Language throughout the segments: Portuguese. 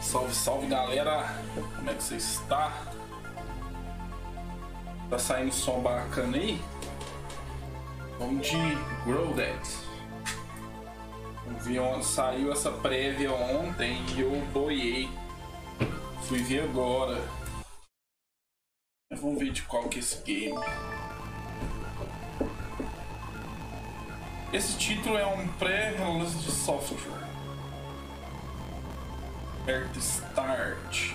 Salve, salve galera, como é que você está? Tá saindo som bacana aí? Vamos de Grounded. Saiu essa prévia ontem e eu boiei. Fui ver agora. Mas vamos ver de qual que é esse game. Esse título é um pré-release de software. Aperta Start.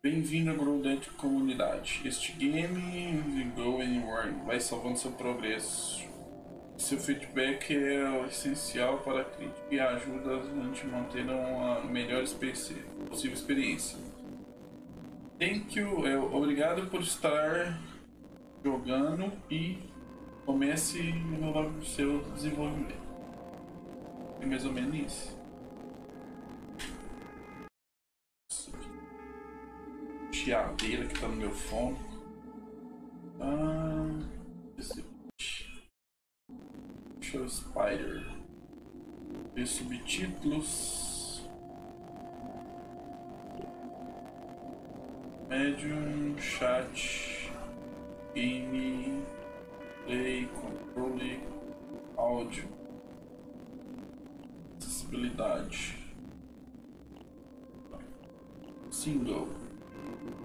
Bem-vindo à Grounded Comunidade. Este game Go Anywhere vai salvando seu progresso. Seu feedback é essencial para a crítica e ajuda a gente a manter uma melhor possível experiência. Thank you. Obrigado por estar jogando e comece o seu desenvolvimento. É mais ou menos isso. Chiadeira que tá no meu fone. Show Spider. Ver subtítulos. Medium chat. Game. Play, controle, áudio, acessibilidade, single,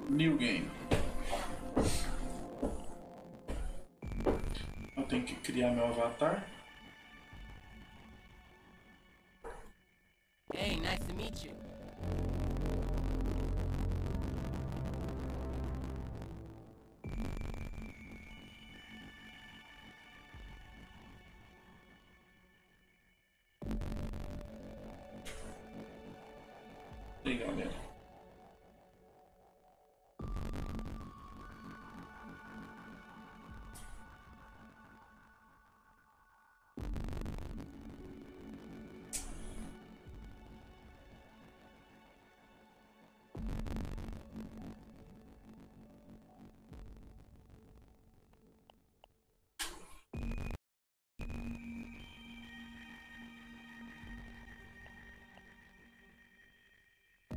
new game. Eu tenho que criar meu avatar. Hey, nice to meet you.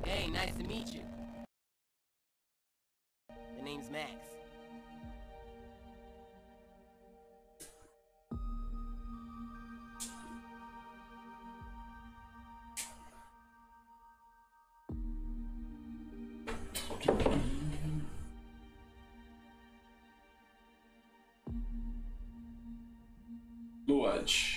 Hey, nice to meet you. The name's Max. Lodge.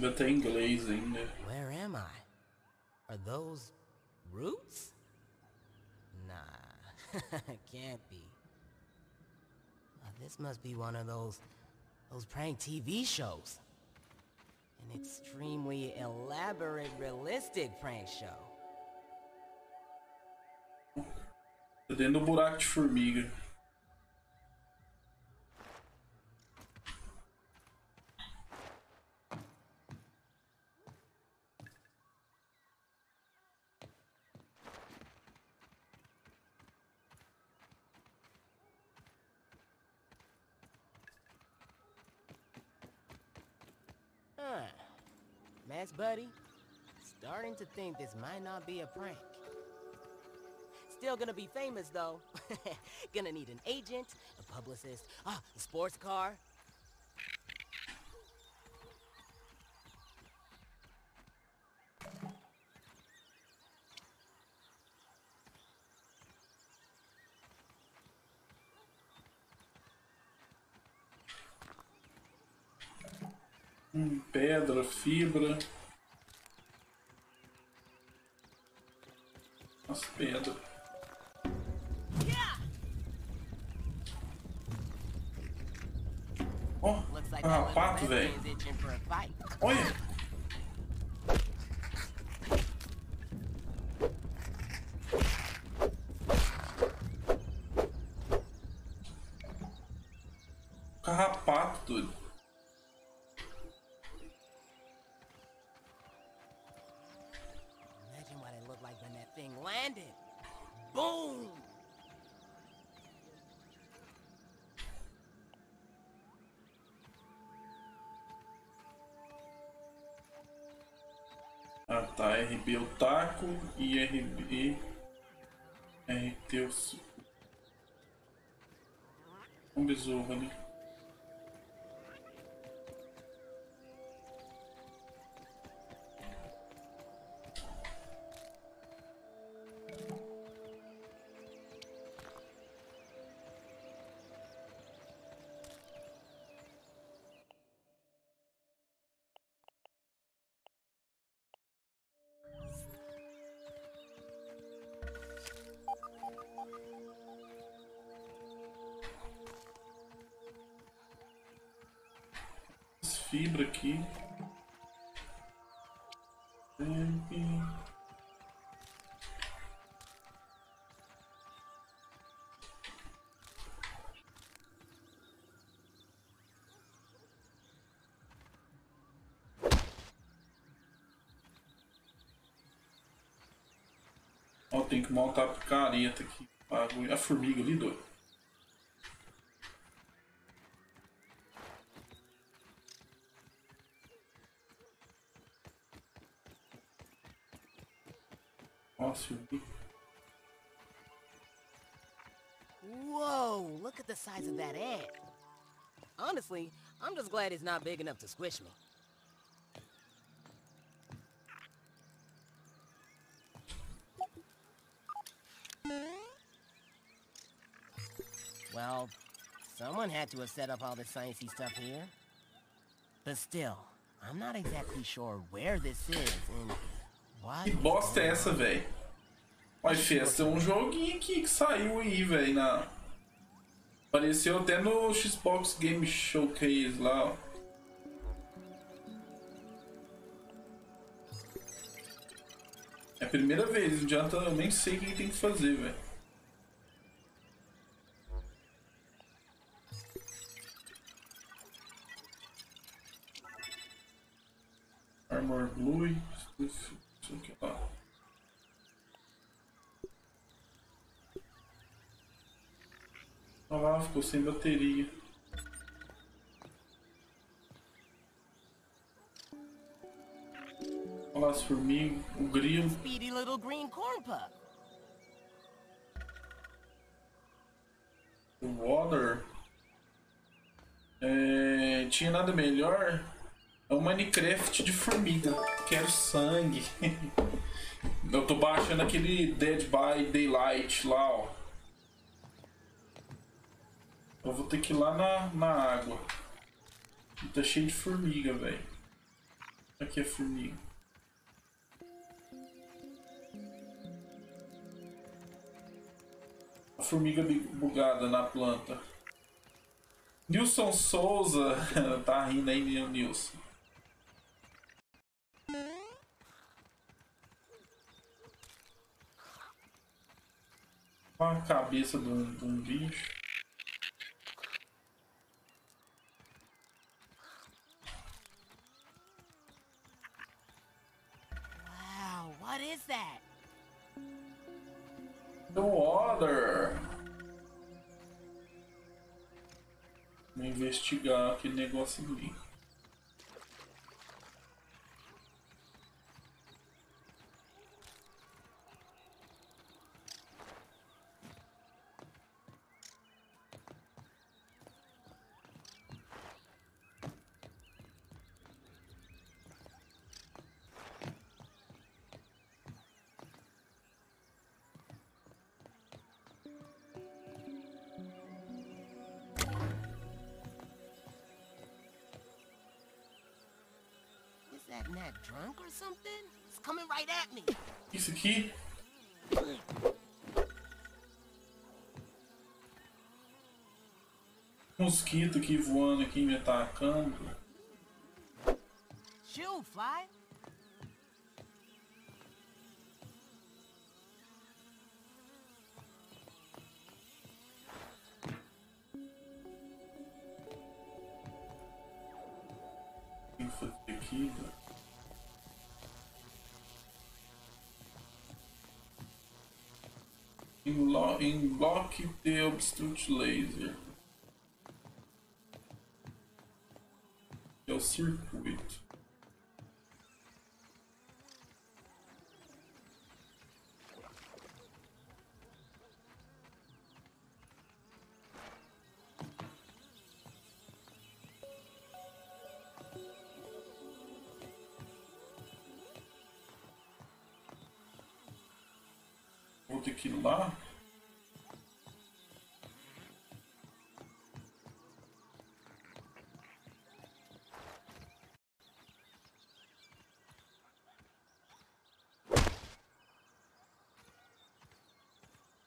Ainda tem inglês ainda. Where am I? Are those roots? Nah, can't be. This must be one of those prank TV shows. An extremely elaborate, realistic prank show. Tô dentro do buraco de formiga. Mass buddy, starting to think this might not be a prank. Still gonna be famous though. Gonna need an agent, a publicist, a sports car. Pedra, fibra. Nossa, pedra. Ó, pato, velho. Olha! Carrapato, doido. Ah tá, RB o taco e RT o besouro ali. Fibra aqui. Ó, tem que montar a picareta aqui. A formiga ali, doido. Whoa, look at the size of that ant. Honestly, I'm just glad it's not big enough to squish me. Well, someone had to have set up all this sciencey stuff here. But still, I'm not exactly sure where this is and why. Que bosta é essa, velho? Olha, Festa, é um joguinho aqui que saiu aí, velho, apareceu até no Xbox Game Showcase lá, ó. É a primeira vez, não adianta, eu nem sei o que tem que fazer, velho. Armor Blue, isso aqui, ó. Ah, ficou sem bateria. Olha lá as formigas, o grilo. Speedy little green corn pup. The water. É, tinha nada melhor. É um Minecraft de formiga. Quero sangue. Eu tô baixando aquele Dead by Daylight lá, ó. Eu vou ter que ir lá na água. Tá cheio de formiga, velho. Aqui é formiga. A formiga bugada na planta. Nilson Souza tá rindo aí, meu Nilson. Olha a cabeça de um bicho. Wow, what is that? The water. Vou investigar aquele negócio ali. Isso aqui. Mosquito aqui voando aqui me atacando. Shoot, fly. Tem que fazer aqui, velho. Block the obstruct laser. É o circuito. Vou ter que ir lá.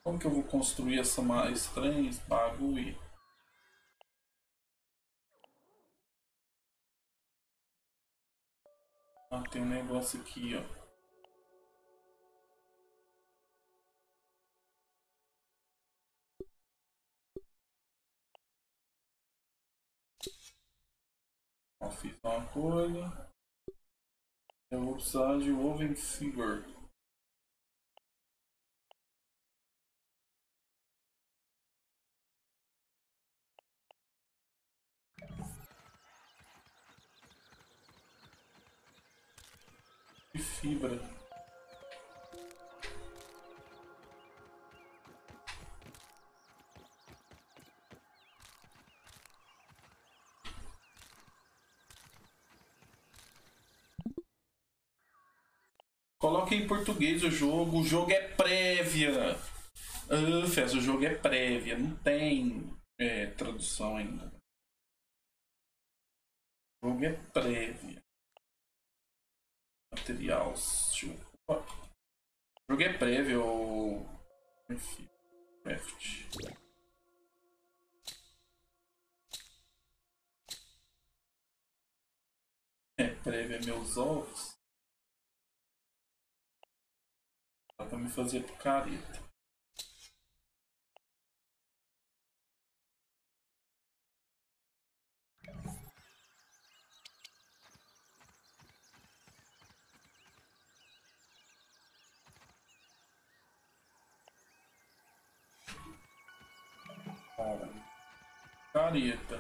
Como que eu vou construir essa estranha, esse bagulho? Ah, tem um negócio aqui, ó. Ó, fiz uma coisa. Eu vou precisar de woven fiber. Fibra. Coloque em português o jogo. O jogo é prévia. Fez, o jogo é prévia. Não tem tradução ainda. O jogo é prévia. Material, joguei prévio ou Minecraft. É prévia meus ovos. Dá pra me fazer picareta. Careta.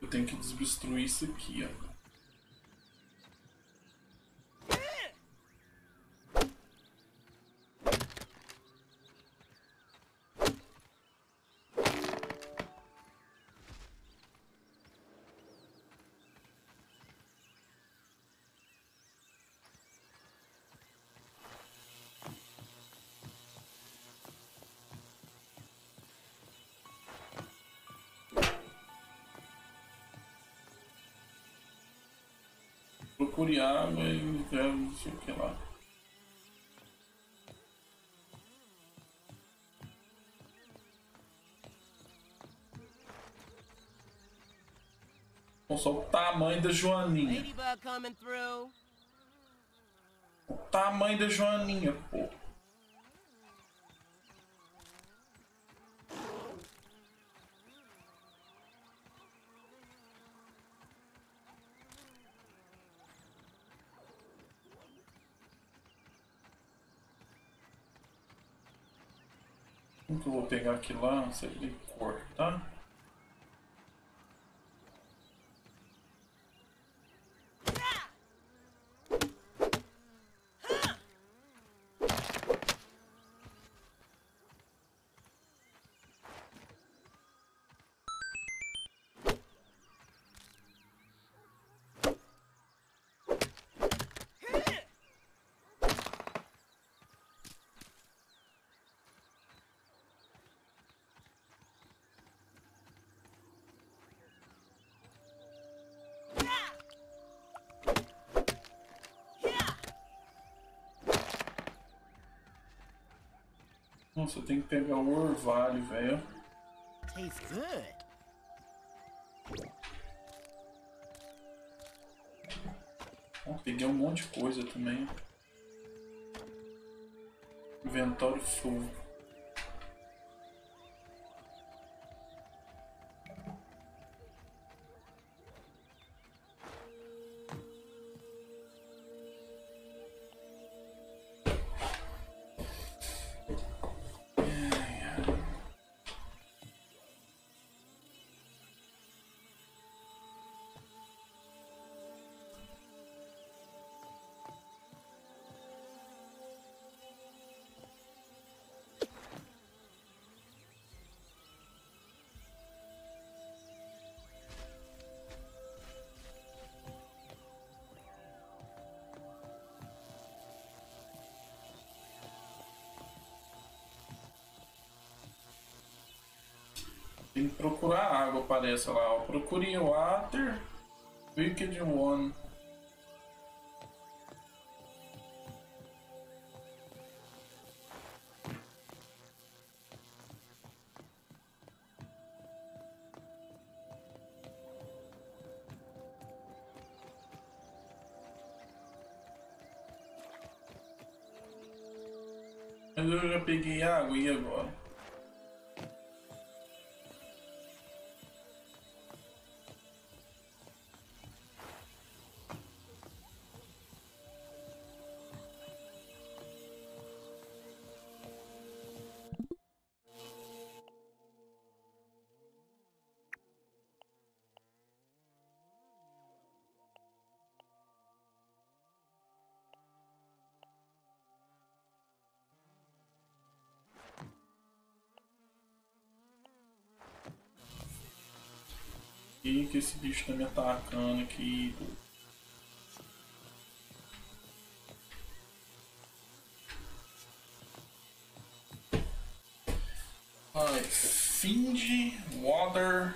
Eu tenho que desobstruir isso aqui, ó. procure água e não sei o que lá. Nossa, o tamanho da joaninha. O tamanho da joaninha, pô. Como que eu vou pegar aqui lá? Não sei de cor, tá? Nossa, eu tenho que pegar o orvalho, velho. Tastes good. Oh, peguei um monte de coisa também. Inventário full. Tem que procurar água, parece lá. Procure water, wicked one. Eu já peguei água e agora? E que esse bicho tá me atacando aqui. Ai, finge water,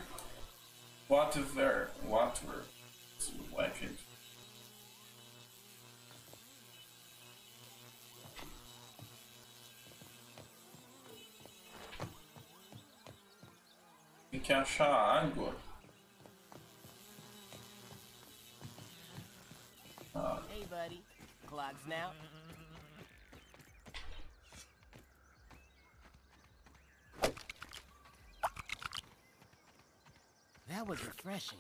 whatever, whatever. Tem que achar água. Buddy, clogs now. That was refreshing.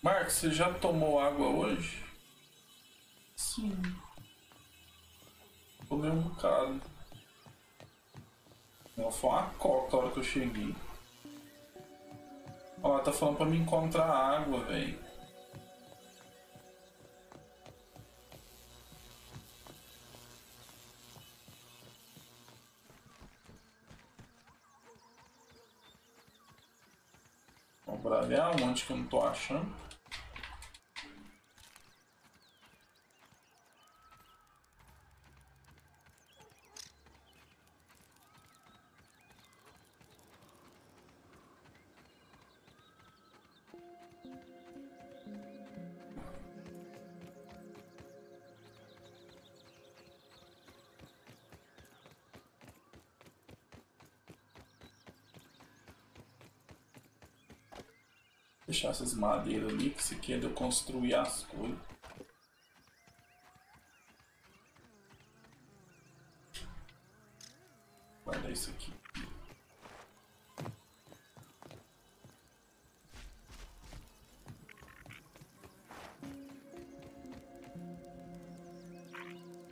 Marcos, você já tomou água hoje? Sim. Tomei um bocado. Nossa, foi uma coca a hora que eu cheguei. Ó, tá falando pra me encontrar água, velho. Vamos bravear um monte que eu não tô achando. Deixar essas madeiras ali, que isso aqui é de eu construir as coisas. Guardar isso aqui.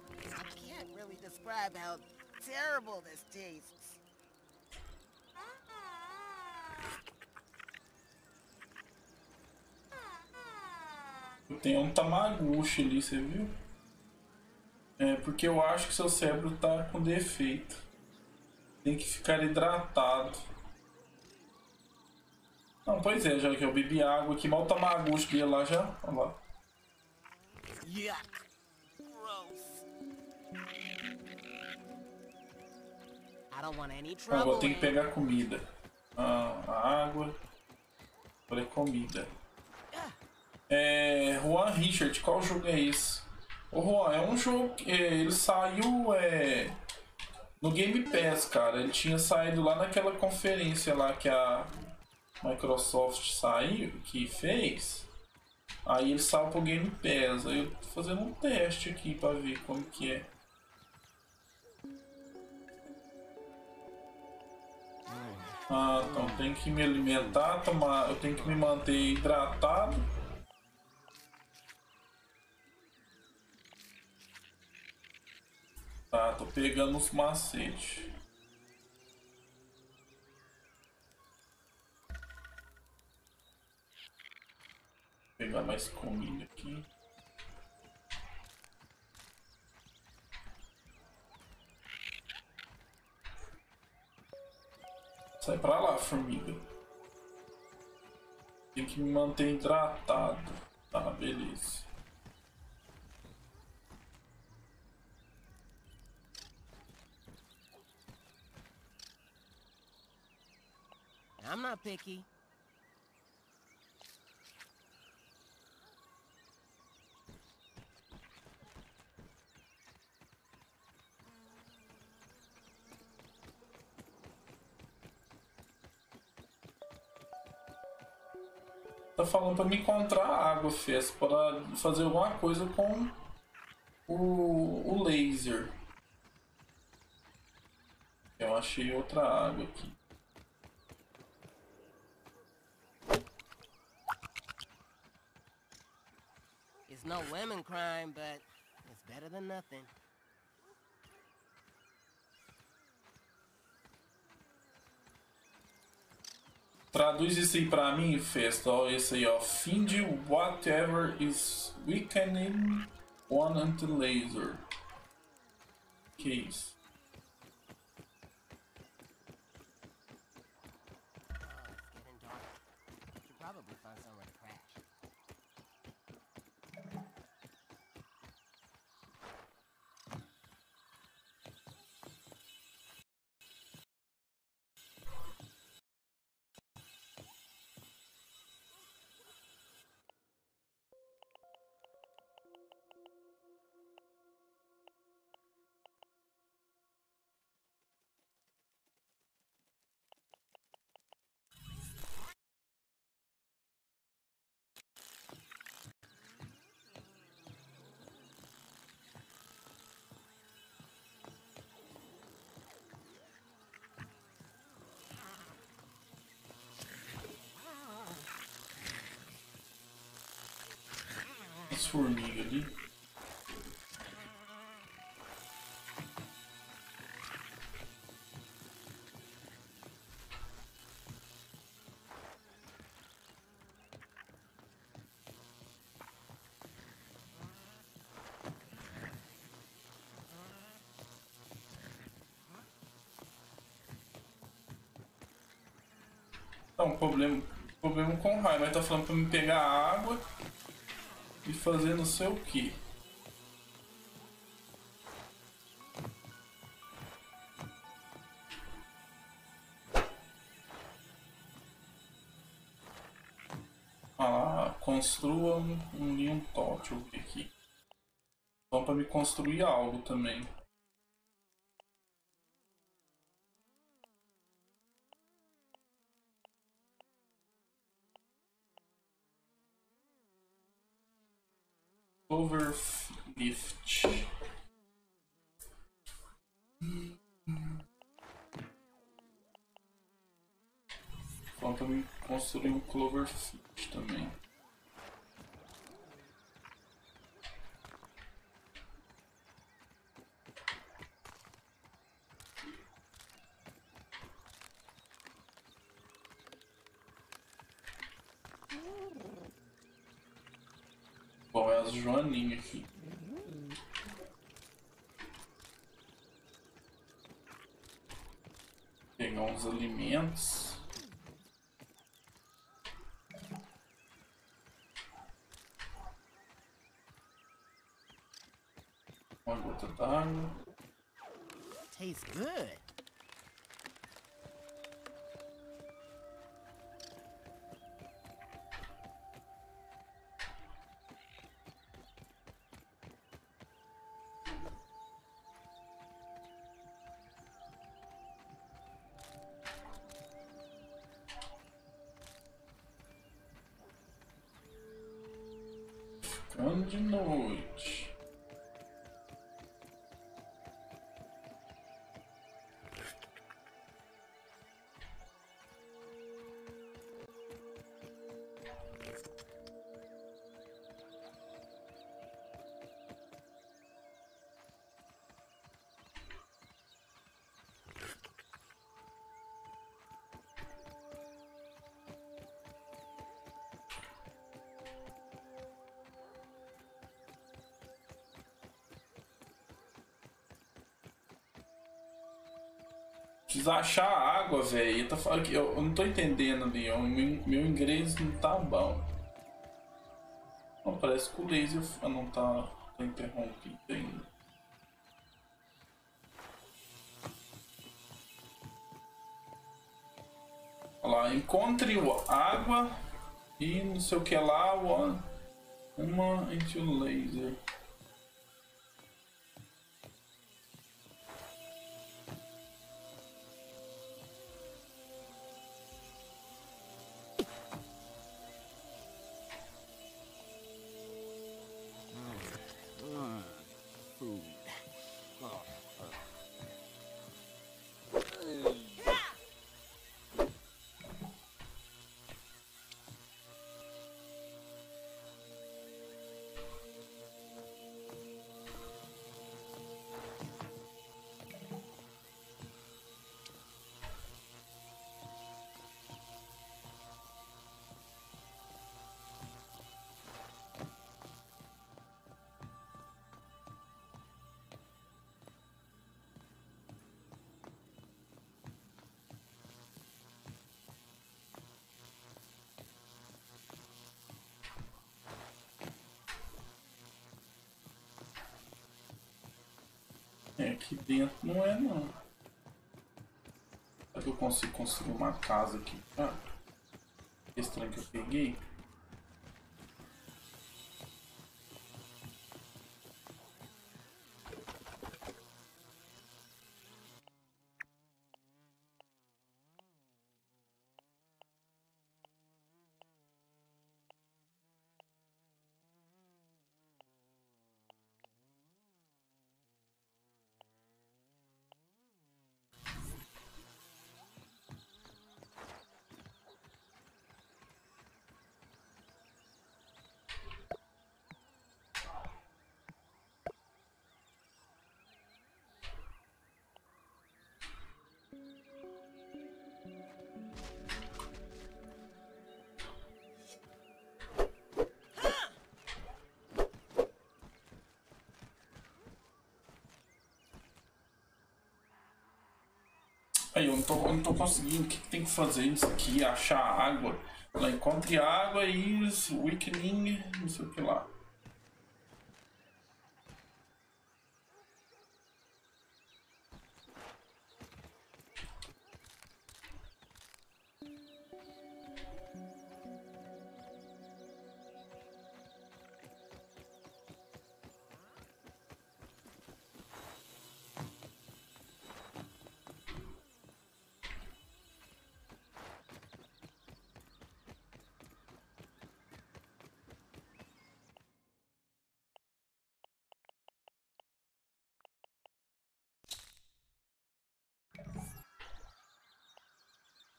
I can't really describe how terrible this tastes. Tem um Tamagotchi ali, você viu? É, porque eu acho que seu cérebro tá com defeito. Tem que ficar hidratado. Não, pois é, já que eu bebi água aqui, mal o Tamagotchi que ia lá já. Olha lá. Yuck. Ah, vou ter que pegar comida. Ah, água. Falei comida. É, Juan Richard, qual jogo é esse? Ô Juan, é um jogo que ele saiu no Game Pass, cara. Ele tinha saído lá naquela conferência lá que a Microsoft saiu, que fez. Aí ele saiu pro Game Pass. Aí eu tô fazendo um teste aqui pra ver como que é. Ah, então tem que me alimentar, tomar, eu tenho que me manter hidratado. Tá, tô pegando os macetes. Vou pegar mais comida aqui. Sai pra lá, formiga. Tem que me manter hidratado. Tá, beleza. I'm not picky. Tá falando pra me encontrar água, Fez, para fazer alguma coisa com o laser. Eu achei outra água aqui. No women crime, but it's better than nothing. Traduz isso aí pra mim, Festa. Ó, esse aí, ó. Find whatever is weakening one anti-laser. Que isso? Formiga ali. Não, problema com o raio, mas tá falando pra me pegar a água e fazer não sei o que. Construa um ninho tótil aqui. Então para me construir algo também. Clover lift. Então para me construir um clover lift também. Bom, é as joaninhas aqui. Pegar uns alimentos. Uma gota d'água. Tastes good. De noite. Precisa achar água, velho. Eu não tô entendendo, Leon. Meu inglês não tá bom. Não, parece que o laser não tá interrompido ainda. Olha lá, encontre água e não sei o que lá. Uma entre o laser. É, aqui dentro não é, não. Será que eu consigo construir uma casa aqui? Ah, que estranho que eu peguei. Aí eu não tô conseguindo. O que tem que fazer isso aqui? Achar água. Lá encontre água e isso, weakening, não sei o que lá.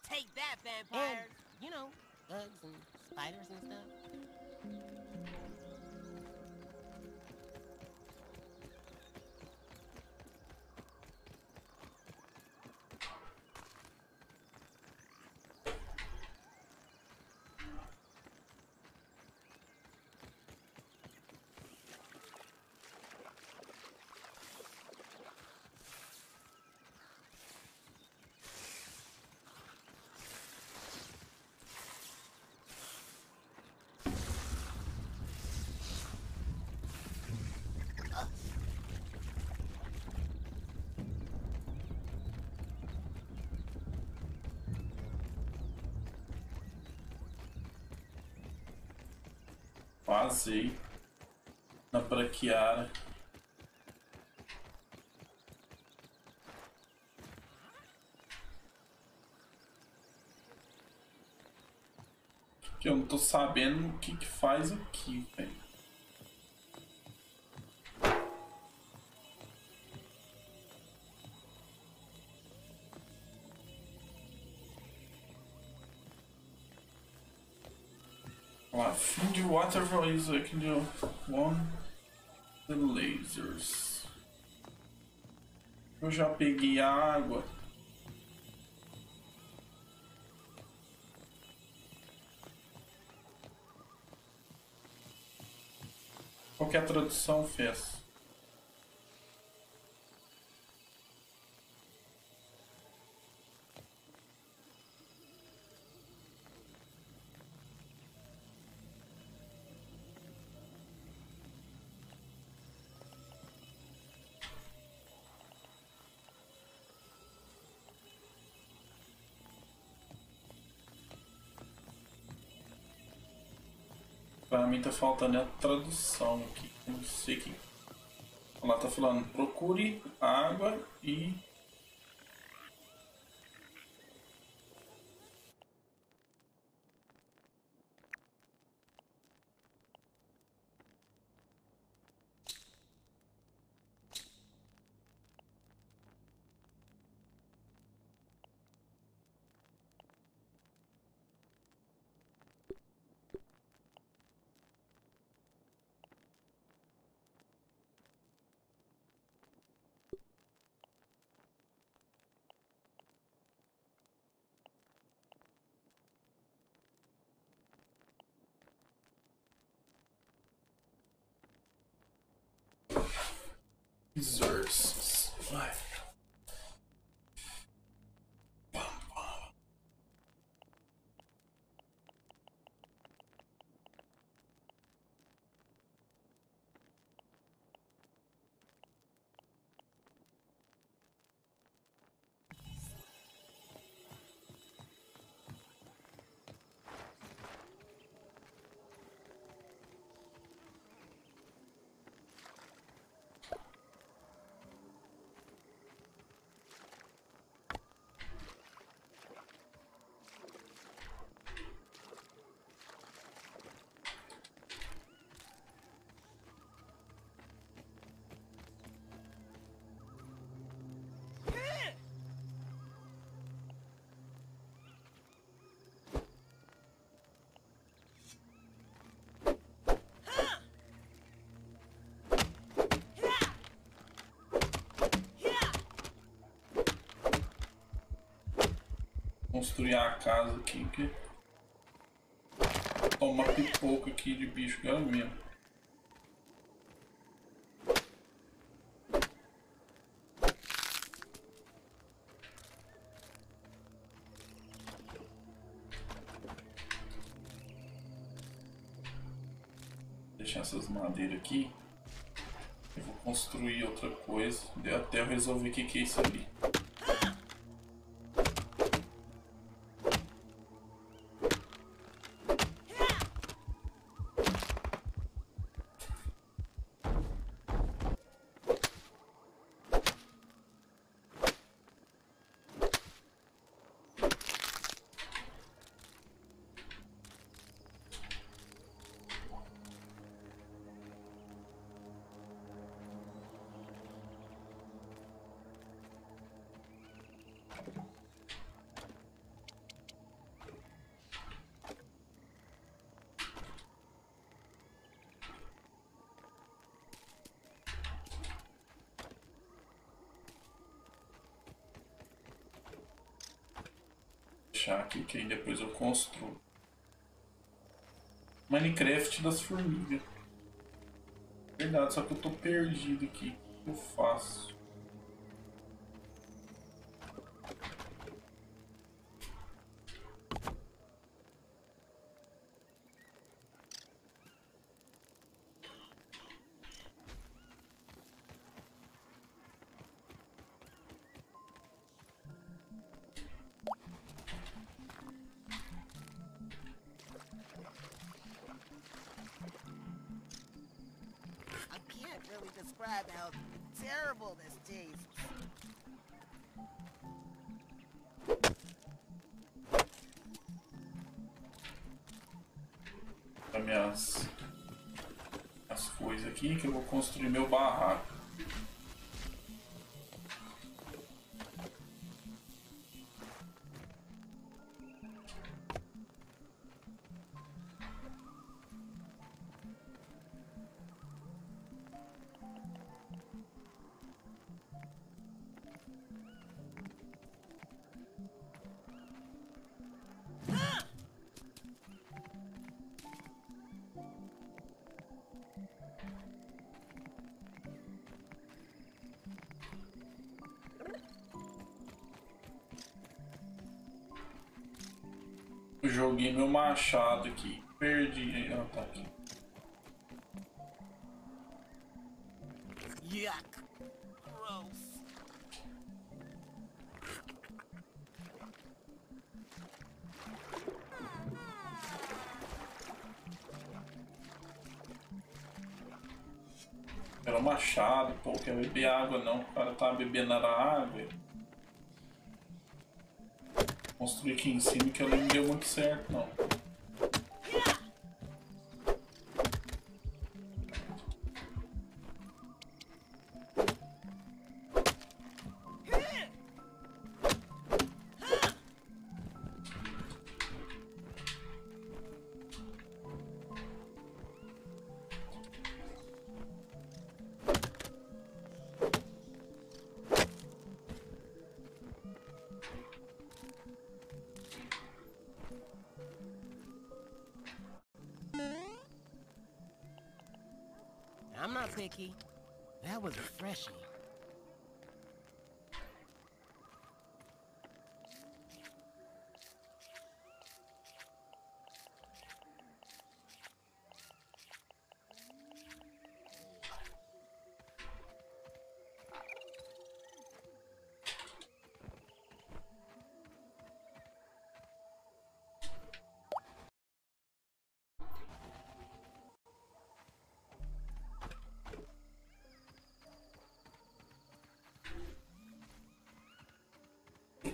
Take that, vampires! And, you know, bugs and spiders and stuff. Quase na braquiara. Que eu não tô sabendo o que que faz aqui, velho. Whatever is I can do one the lasers. Eu já peguei a água. Qual que a tradução fez? Pra mim tá faltando a tradução aqui, não sei o que. Ela tá falando, procure água e... Desserts. Vai. Construir a casa aqui, que toma pipoca aqui de bicho galinha. deixar essas madeiras aqui. Eu vou construir outra coisa. Deu até eu resolver o que é isso ali. Aqui que aí depois eu construo Minecraft das formigas. Verdade, só que eu tô perdido aqui. O que eu faço? How terrible this tastes. As coisas aqui que eu vou construir meu barraco. Joguei meu machado aqui, perdi. Ah, tá aqui. Yuck. Gross. Era machado, pô, quer beber água não, o cara tá bebendo na água. Construir aqui em cima que ela não deu muito certo não. I'm not picky. That was a freshie.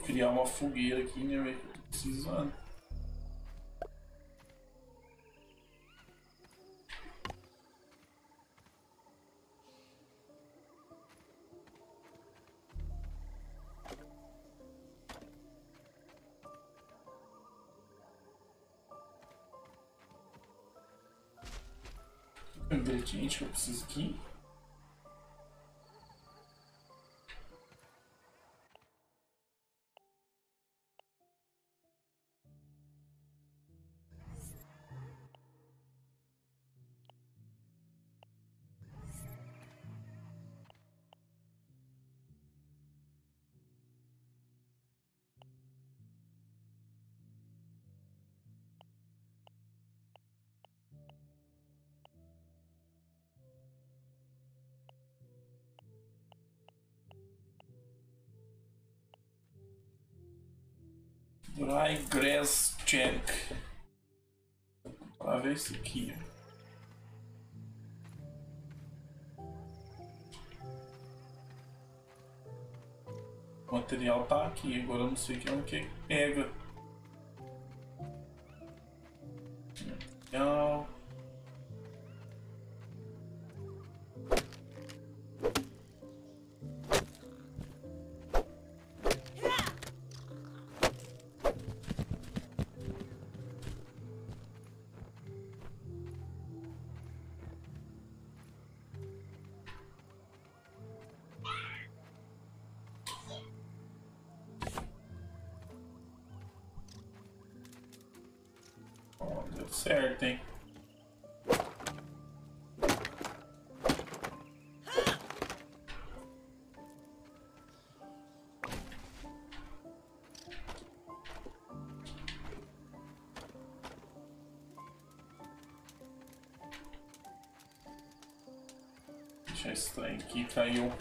Criar uma fogueira aqui, né, velho? Tô precisando. O ingrediente que eu preciso aqui. Dry Grass Check. Vamos ver isso aqui. O material tá aqui, agora eu não sei que é onde que pega. Material. Certo, hein? Deixa esse trem aqui, caiu.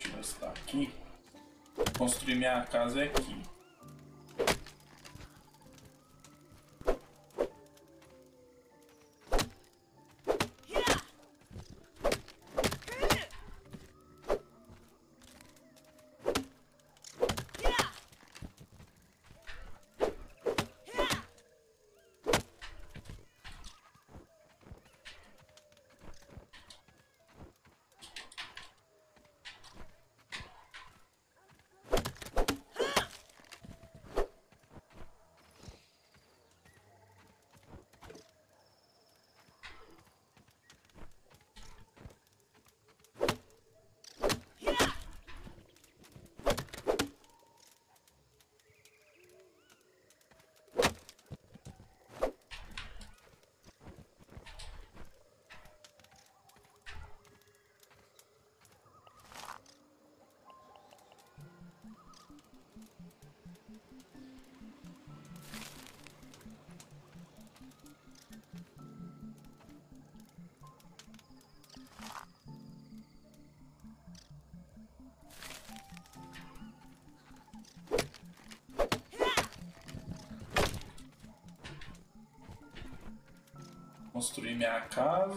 Deixa eu estar aqui. Construir minha casa é aqui. Construir minha casa.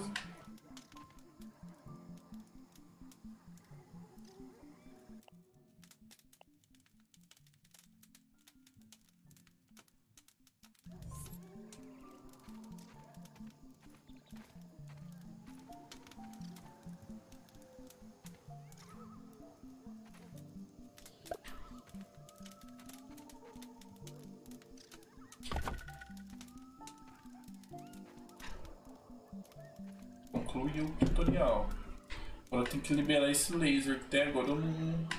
E o tutorial. Agora eu tenho que liberar esse laser, que até agora eu não...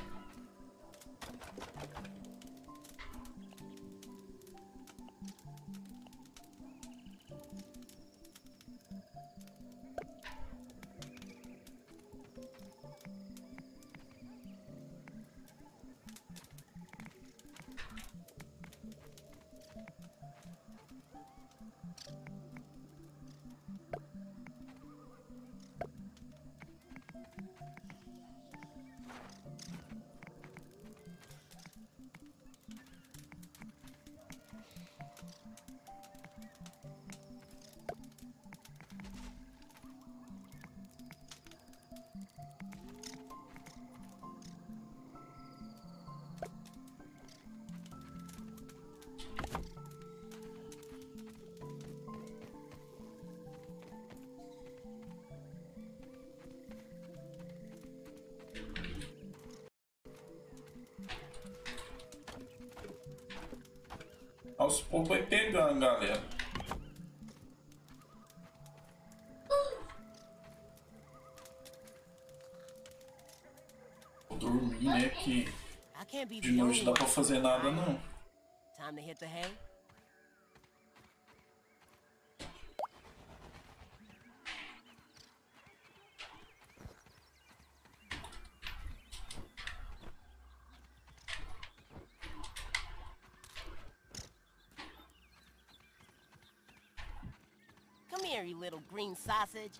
Aos poucos vai pegando, galera. Vou dormir, né? Que de noite não dá pra fazer nada, não. Little green sausage.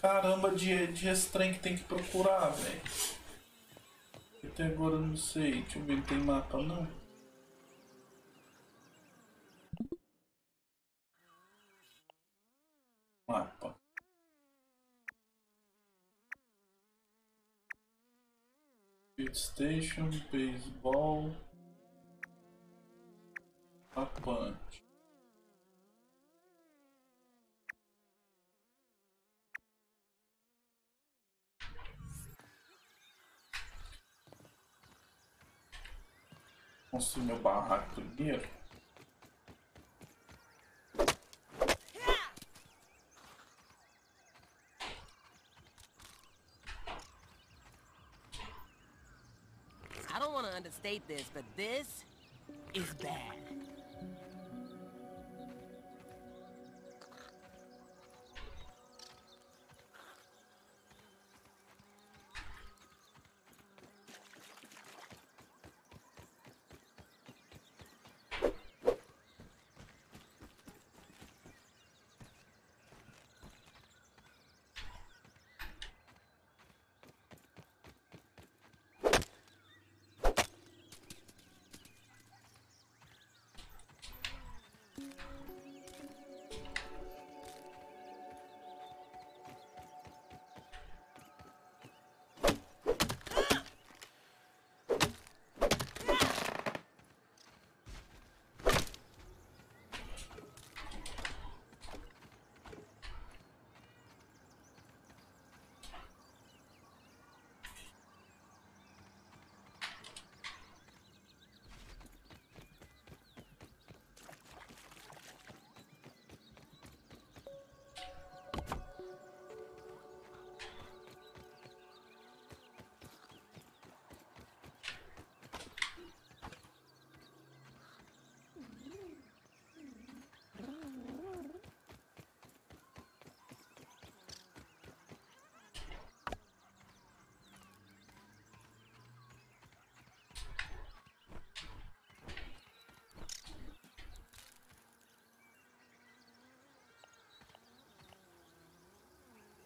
caramba de estranho que tem que procurar, velho. Até agora eu não sei. Deixa eu ver, tem mapa não? Mapa. Pit Station, Baseball, Apante. Construir meu barraco primeiro. I don't want to understate this, but this is bad.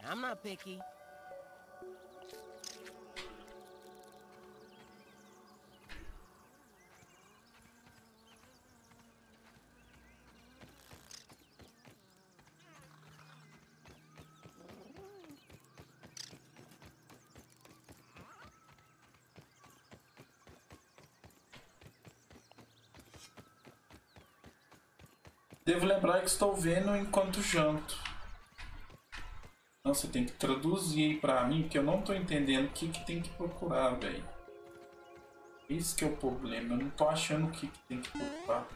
I'm not picky. Devo lembrar que estou vendo enquanto janto. Você tem que traduzir pra mim, porque eu não tô entendendo o que que tem que procurar, velho. Esse que é o problema, eu não tô achando o que que tem que procurar.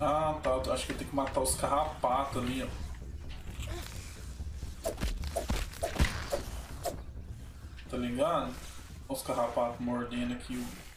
Ah, tá, acho que eu tenho que matar os carrapatos ali, ó. Tá ligado? Os carrapatos mordendo aqui o...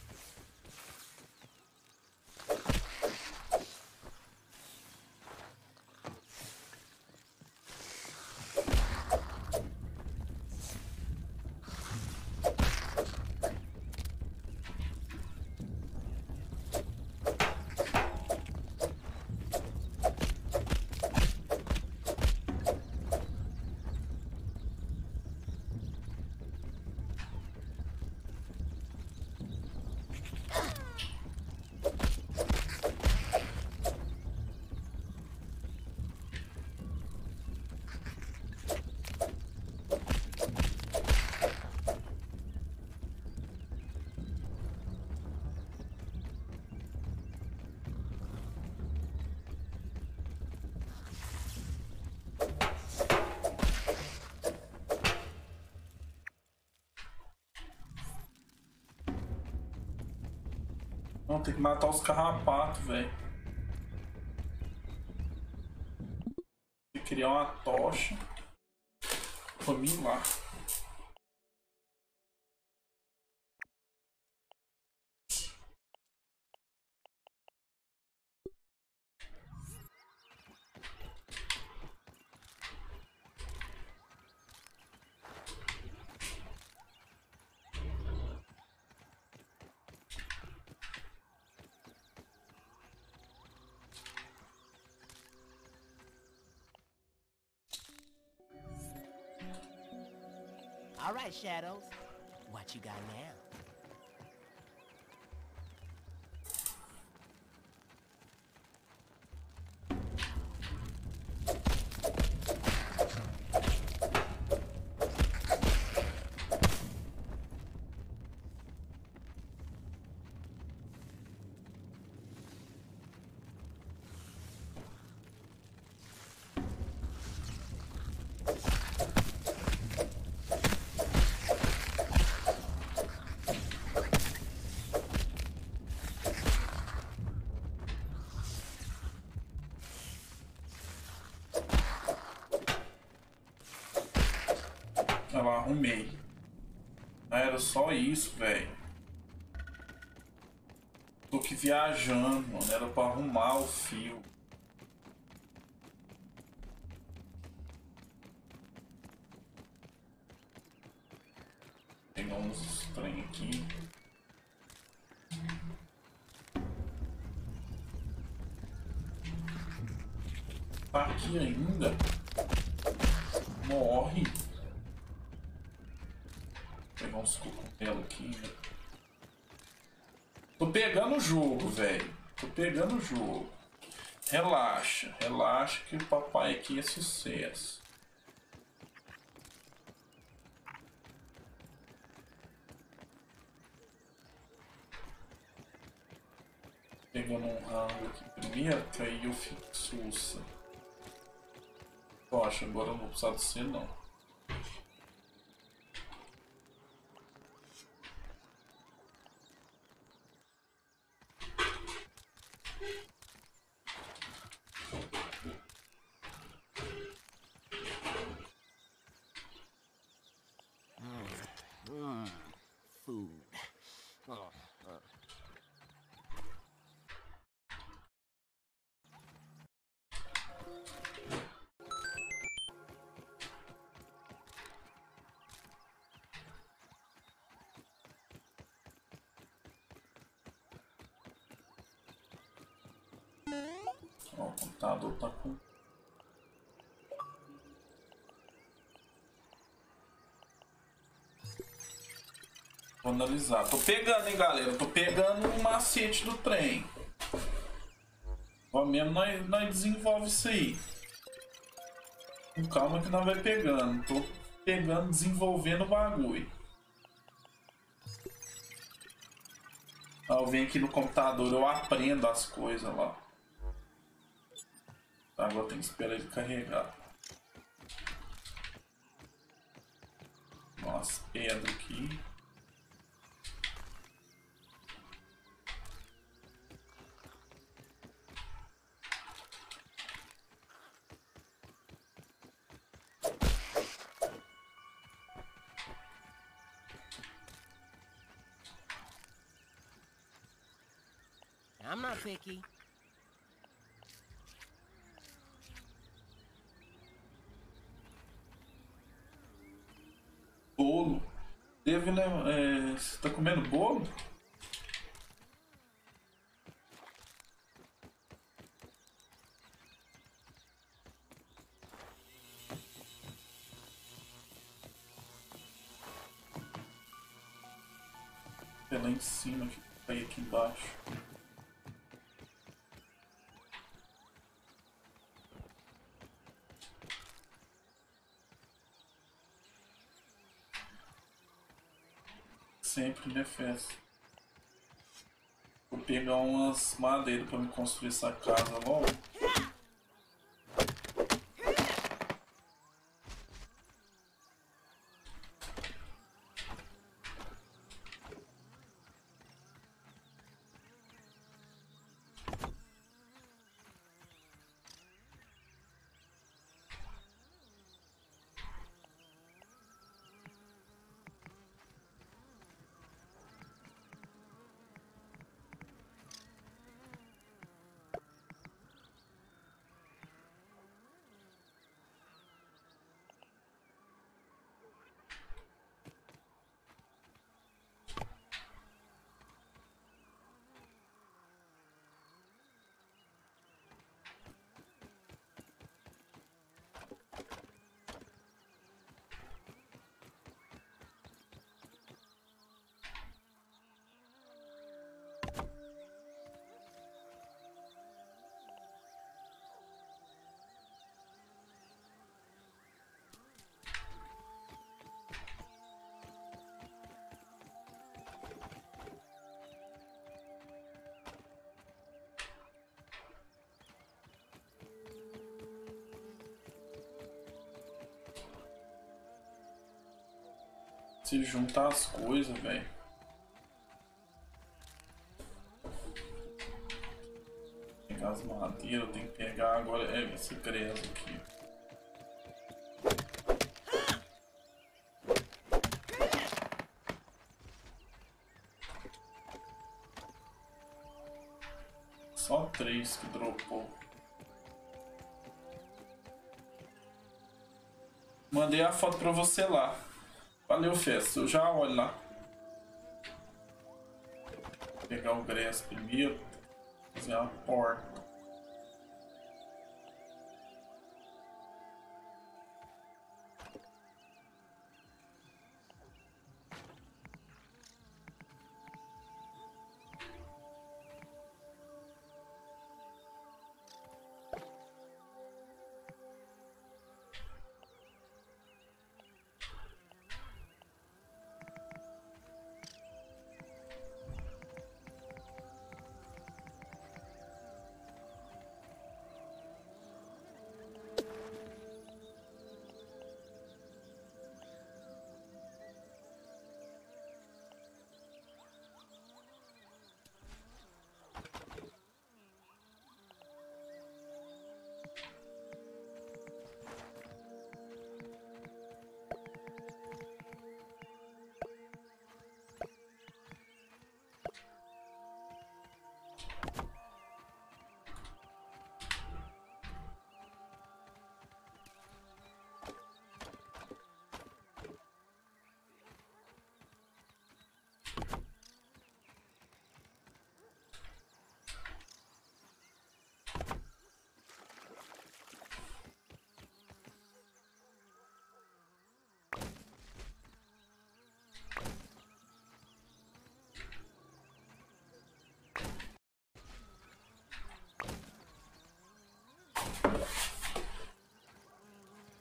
Não, tem que matar os carrapatos, velho. Tem que criar uma tocha. Vamos lá. All right, Shadows. What you got now? Olha lá, arrumei. Era só isso, velho. Tô que viajando, mano. Era pra arrumar o fio. Pegamos os trem aqui. Tá aqui ainda. Morre. Uns cogumelos aqui, né? Tô pegando o jogo, velho. Tô pegando o jogo. Relaxa, relaxa que o papai aqui é sucesso. Pegando um rango aqui primeiro, que aí eu fico sussa. Poxa, agora eu não vou precisar de ser, não. Ó, o computador tá com... Vou analisar. Tô pegando, hein, galera. Tô pegando o macete do trem. Ó, mesmo nós desenvolve isso aí. Com calma que nós vai pegando. Tô pegando, desenvolvendo o bagulho. Ó, eu venho aqui no computador, eu aprendo as coisas lá. Agora tem que esperar ele carregar. Nossa, pedra aqui. I'm not picky. Você tá comendo bolo? É lá em cima que tá aí aqui embaixo. Sempre me festa. Vou pegar umas madeiras para me construir essa casa logo. preciso juntar as coisas, velho. Pegar as madeiras, eu tenho que pegar agora esse creso aqui. Só 3 que dropou. Mandei a foto pra você lá. Valeu, Festo. Eu já olho lá. Vou pegar o grass primeiro. Fazer a porta.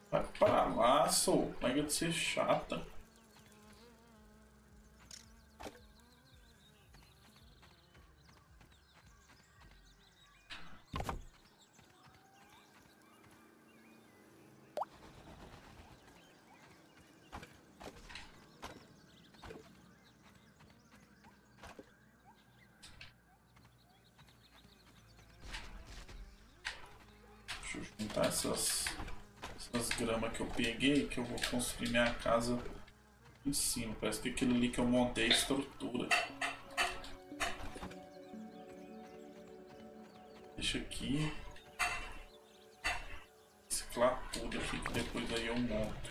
Vai pra lá, sou. Pega de ser chata. Deixa eu juntar essas gramas que eu peguei, que eu vou construir minha casa em cima. Parece que aquilo ali que eu montei a estrutura. Deixa aqui. Reciclar tudo aqui que depois aí eu monto.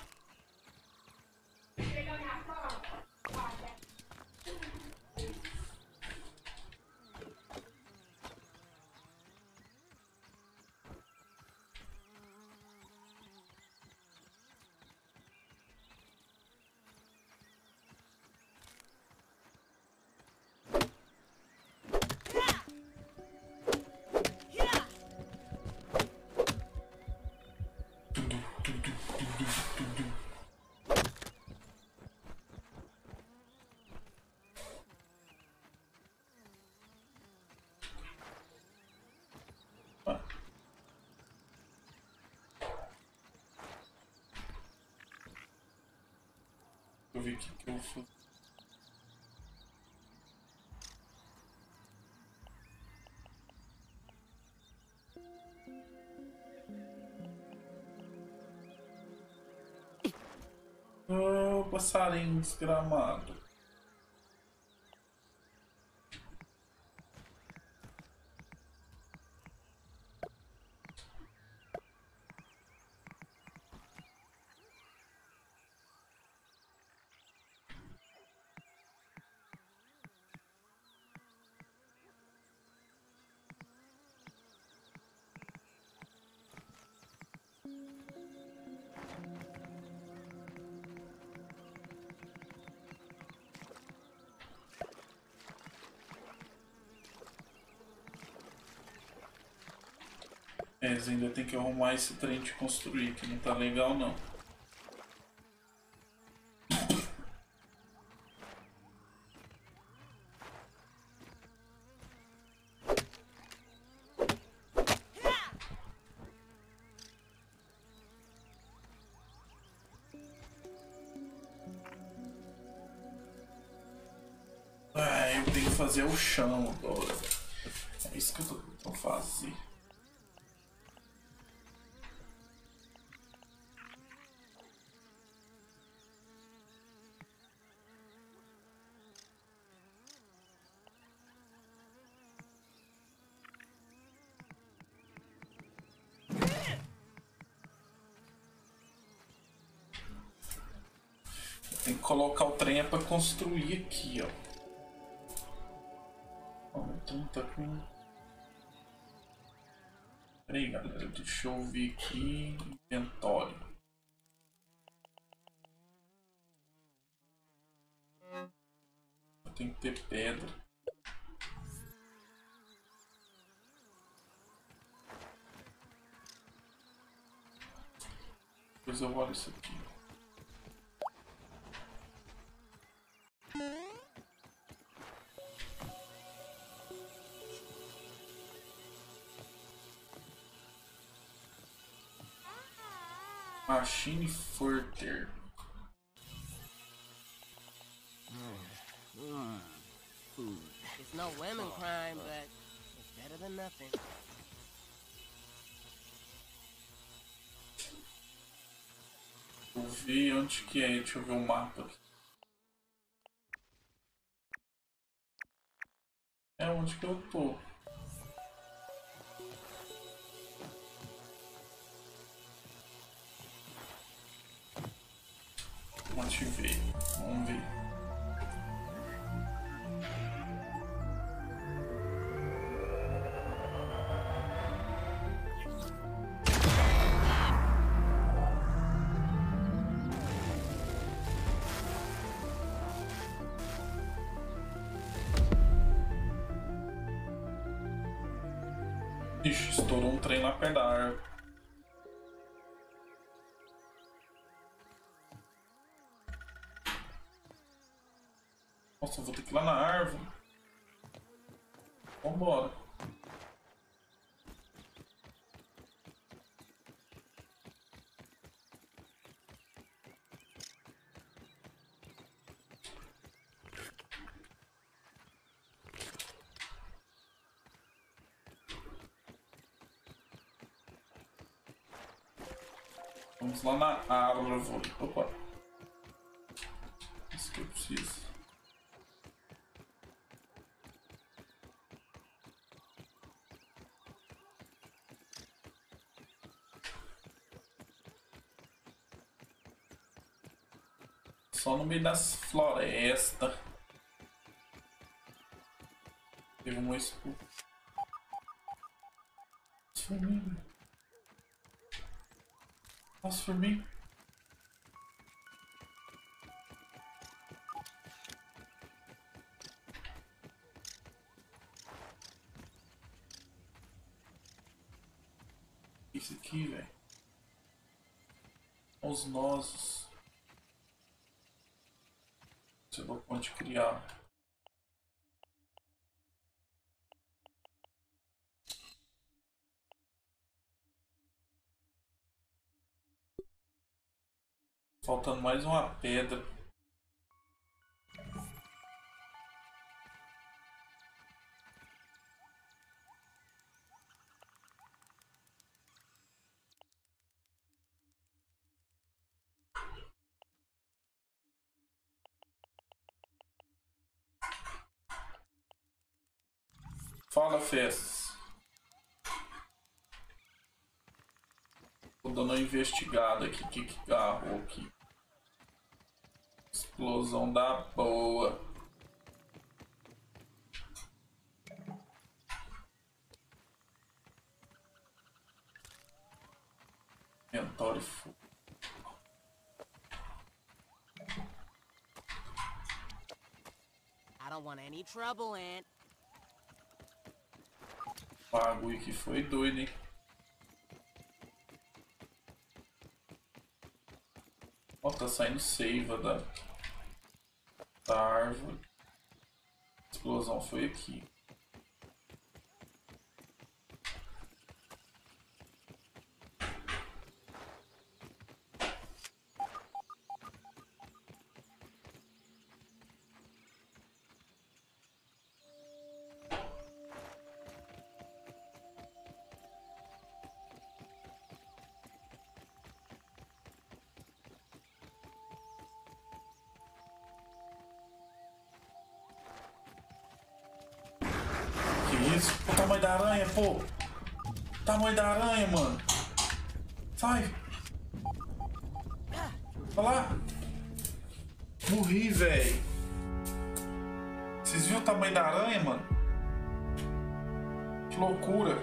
Eu vi que eu fui. Oh, passarinho desgramado. Mas ainda tem que arrumar esse trem de construir, que não tá legal não. fazer o chão agora. É isso que eu tô tentando fazer. Tem que colocar o trem para construir aqui, ó. Ó, então tá com... Peraí, galera, deixa eu ver aqui... Inventório. Tem que ter pedra. Depois eu olho isso aqui. Machine Furter. It's no women crime, but it's better than nothing. Vou ver onde que é, deixa eu ver o mapa. É onde que eu tô. Ativei, vamos ver. Ixi, estourou um trem lá perto da Ark. Nossa, eu vou ter que ir lá na árvore. Vambora. Vamos lá na árvore. Opa. Isso que eu preciso. Só no meio das florestas. Teve um escuro. As formigas. As formigas. Isso aqui, velho. Os nozes. Eu vou onde criar. Faltando mais uma pedra. Fala, Fez. Tô dando uma investigada aqui, que garrou aqui. Explosão da boa. Inventório fogo. I don't want any trouble, Aunt. O bagulho que foi doido, hein? Ó, tá saindo seiva da árvore. A explosão foi aqui. tamanho da aranha, pô. Tamanho da aranha, mano. Sai. Olha lá. Morri, velho. Vocês viram o tamanho da aranha, mano? Que loucura.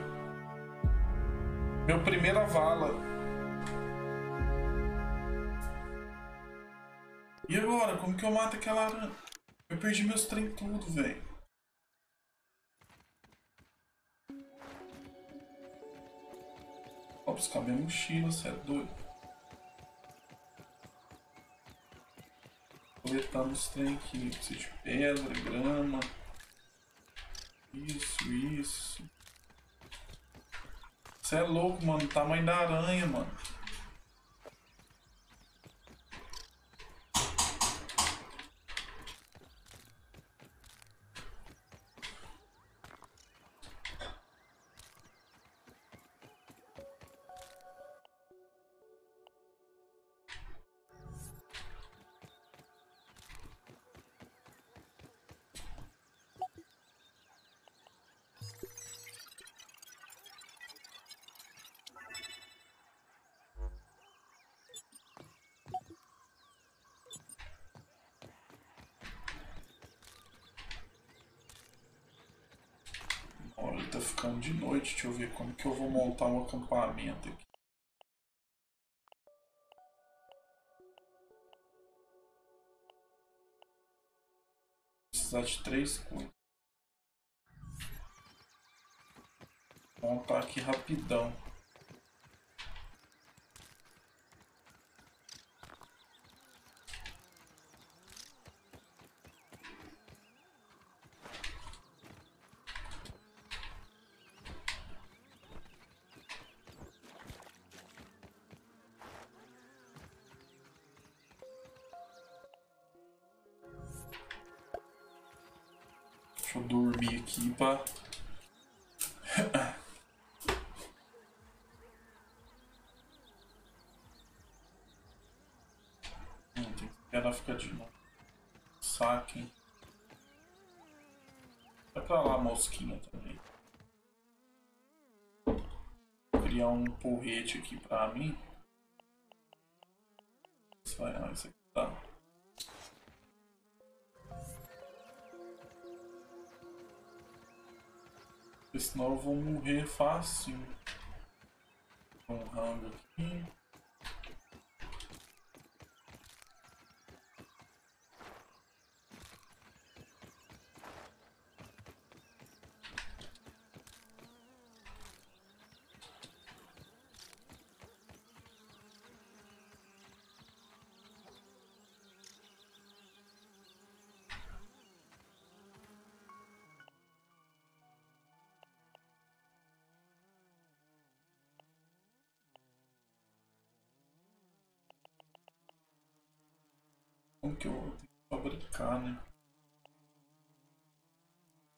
Minha primeira vala. E agora? Como que eu mato aquela aranha? Eu perdi meus trem tudo, velho. Vou buscar minha mochila, você é doido. Coletar os trem aqui. Preciso de pedra, grama. Isso, isso. Você é louco, mano. O tamanho da aranha, mano. Tá ficando de noite, deixa eu ver como que eu vou montar um acampamento aqui. Vou precisar de 3 coisas. Vou montar aqui rapidão. Deixa eu dormir aqui pra... Não, tem que esperar ficar de novo. Saque, hein? Vai pra lá a mosquinha também. Vou criar um porrete aqui pra mim. Ah, isso aqui tá... Senão eu vou morrer fácil. Um rango aqui. Que eu vou ter que fabricar, né?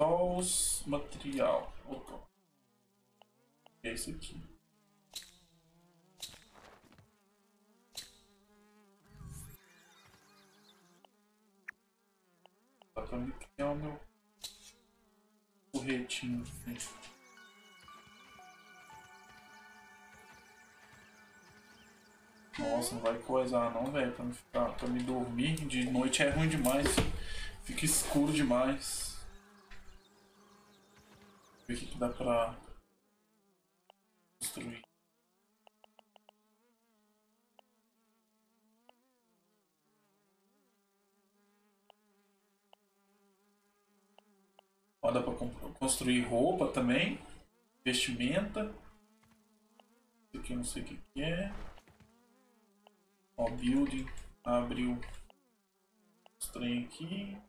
Só os material. Opa. É isso aqui. Dá pra me criar o meu porretinho aqui. Nossa, não vai coisar não, velho, pra me dormir. De noite é ruim demais, fica escuro demais. Ver o que dá pra construir. Ó, dá pra construir roupa também, vestimenta. Isso aqui eu não sei o que é. Ó, building, abriu os trem aqui.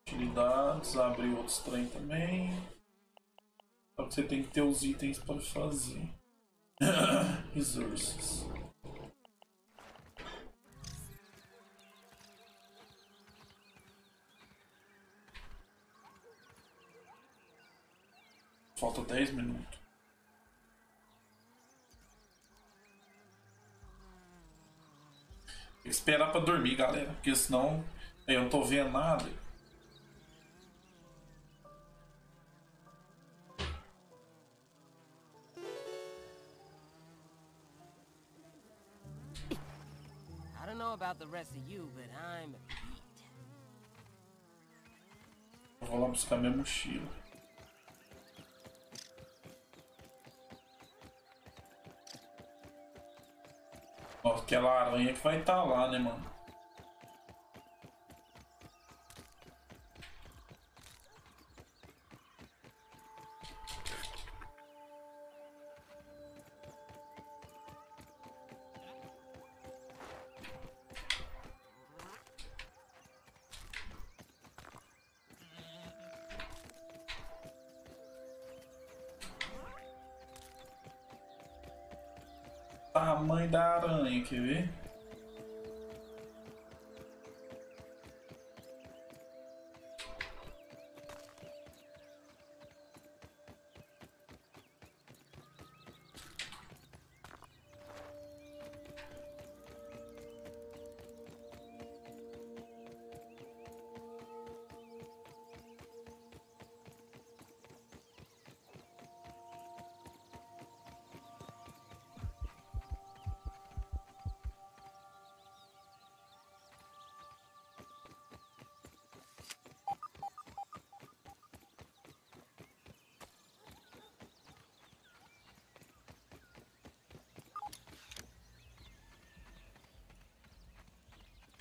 Utilidades, abriu outros trem também. Só que você tem que ter os itens para fazer. Resources. Falta 10 minutos. Tem que esperar pra dormir, galera, porque senão eu não tô vendo nada. about the rest of you, but I'm beat. Eu vou lá buscar minha mochila. Ó, aquela aranha que vai estar lá, né, mano? Tamanho da aranha, quer ver?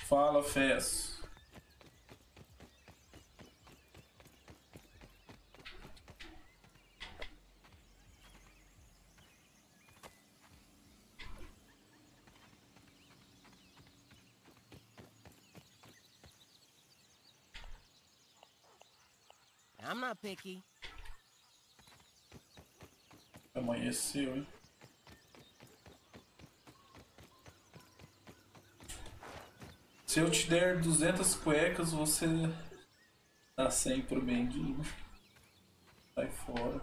Fala, Fez. I'm not picky. Amanheceu, hein? Se eu te der 200 cuecas, você dá 100 pro mendigo. Sai fora.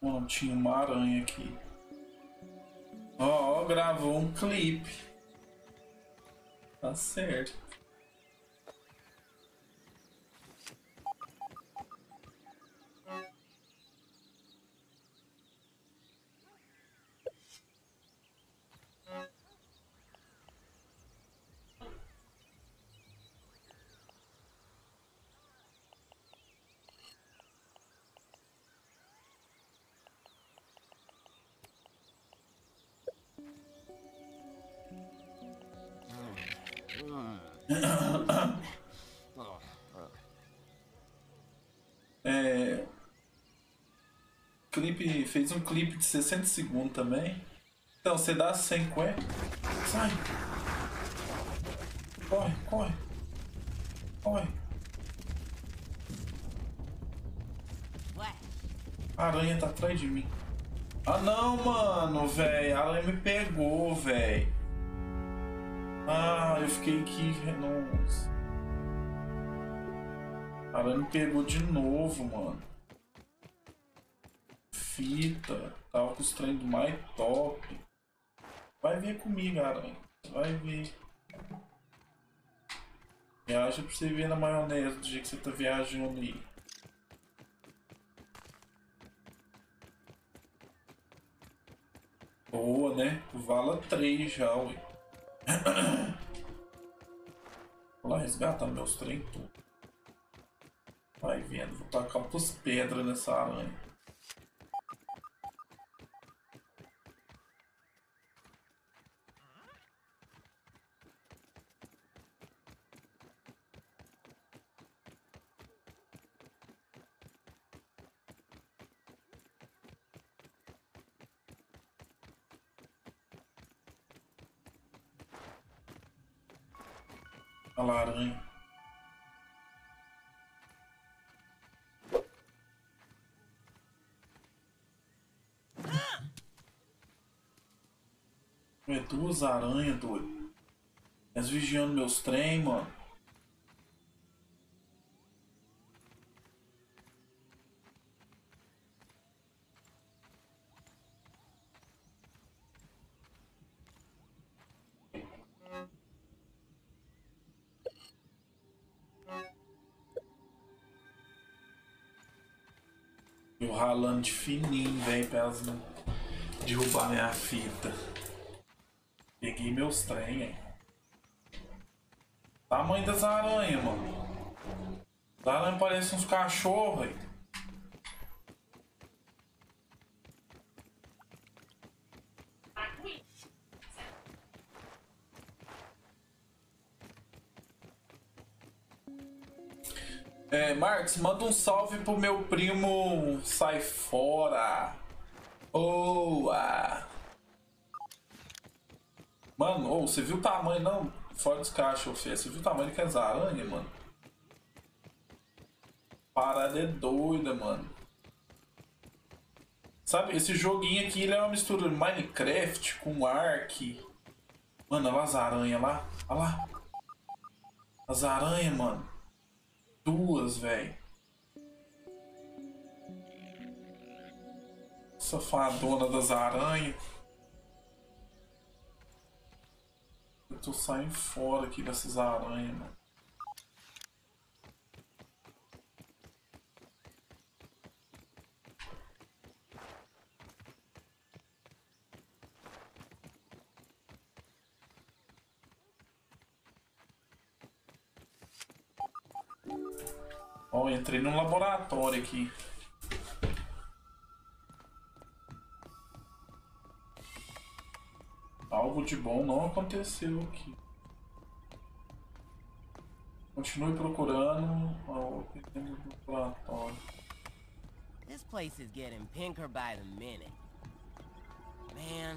Mano, tinha uma aranha aqui. Ó, gravou um clipe. Tá certo. Clipe, fez um clipe de 60 segundos também. Então você dá 100 cuecas. Sai! Corre, corre! Corre! A aranha tá atrás de mim. Ah não, mano, velho! A aranha me pegou, velho! Ah, eu fiquei aqui. Nossa. A aranha me pegou de novo, mano. Fita, tava com os treinos do mais top. Vai ver comigo, aranha. Vai ver. Viaja pra você ver na maionese do jeito que você tá viajando aí. Boa, né? Vala 3 já, ué. Vou lá resgatar meus treinos. Vai vendo, vou tacar umas pedras nessa aranha. Olha lá, aranha. É duas aranhas, doido. Elas vigiando meus trem, mano. O Haaland fininho vem pra derrubar minha fita. Peguei meus trem, hein? Tamanho das aranhas, mano. As aranhas parecem uns cachorros, hein? É, Marcos, manda um salve pro meu primo. Sai fora. Boa. Mano, oh, você viu o tamanho? Não, fora dos cachorros, você viu o tamanho que é as aranhas, mano? Parada é doida, mano. Sabe, esse joguinho aqui, ele é uma mistura de Minecraft com Ark. Mano, olha lá as aranhas lá. Olha lá. As aranhas, mano. Duas, velho. Safadona das aranhas. Eu tô saindo fora aqui dessas aranhas, mano. Ó, oh, entrei num laboratório aqui. Algo de bom não aconteceu aqui. Continue procurando. Ó, entrei no laboratório. This place is getting pinker by the minute. Man.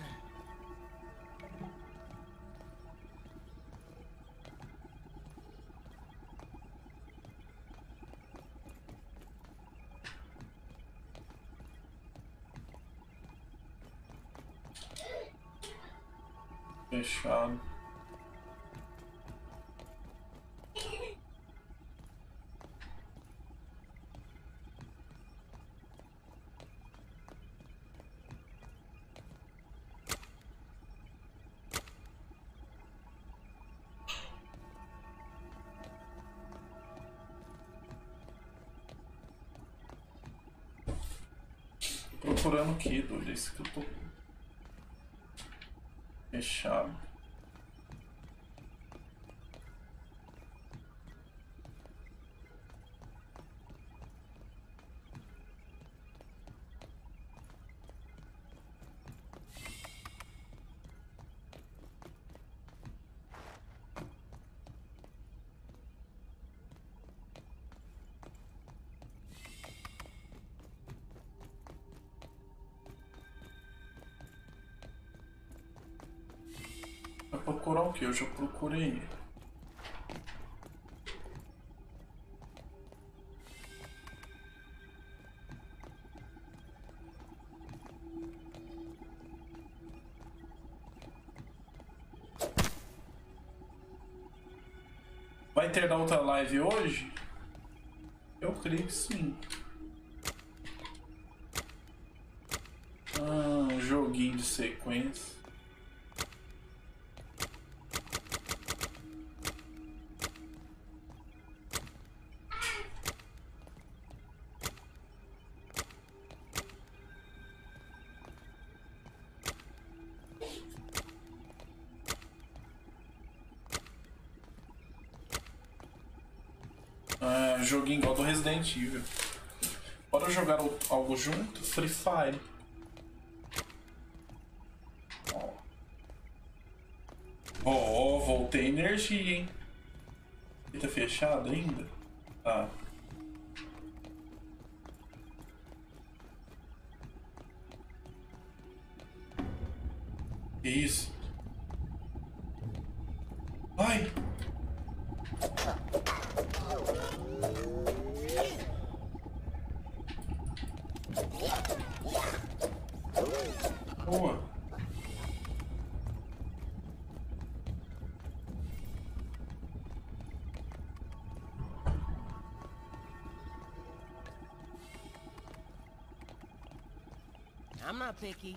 Fechado. Tô procurando o que, doido? Isso que eu tô... Fechado. Procurar o que? Eu já procurei. Vai ter outra live hoje? Eu creio que sim. Ah, joguinho de sequência. Joguinho igual do Resident Evil. Bora jogar algo junto? Free Fire. Ó, oh, voltei energia, hein? Ele tá fechado ainda? Tá. Que isso? Ai! I'm not picky.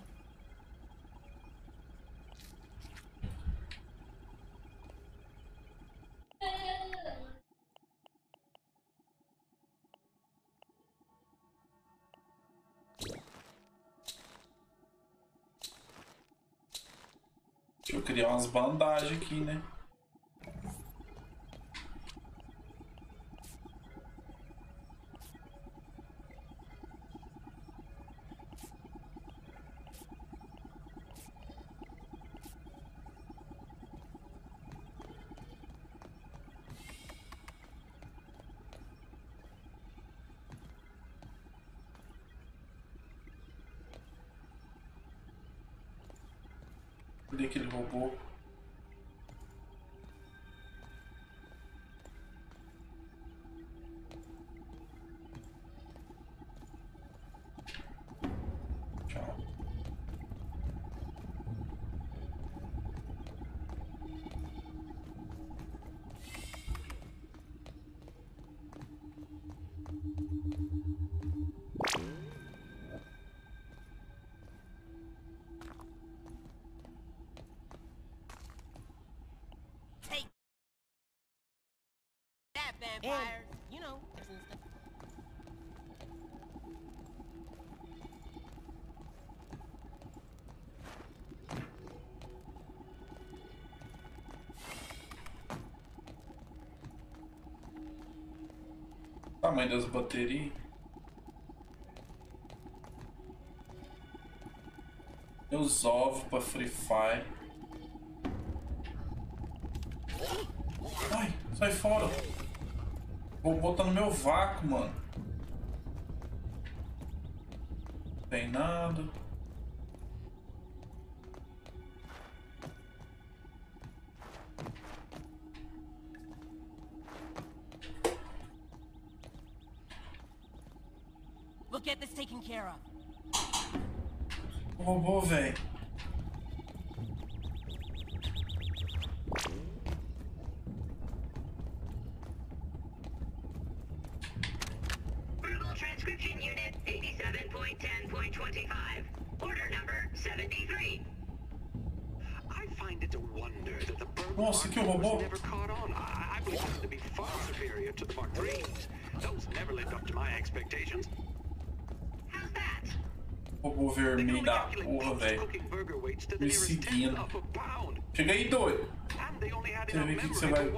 Deixa eu criar umas bandagens aqui, né? Cadê aquele robô? Tchau. Vampires, you know, and stuff. Tamanho das baterias. Eu uso ovos para Free Fire. Ai, sai fora. Vou botar no meu vácuo, mano. Não tem nada. We'll get this taken care of. O robô, velho. Nossa, que robô! Robô vermelho da porra, velho. Me seguindo. Chega aí, doido. Você vê o que você vai.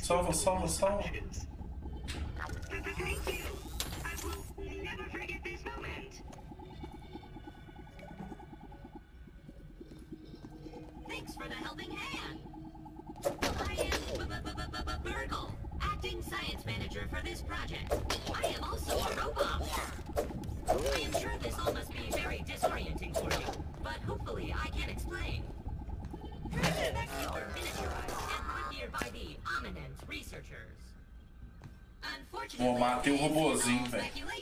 Salva, salva, salva. Thanks for the helping hand. I am Virgil, acting science manager for this project. I am also a robot. I am sure this all must be very disorienting for you, but hopefully I can explain. Vacuums are miniaturized and live nearby the Ominent researchers. Vou matar o robôzinho, velho. Eu não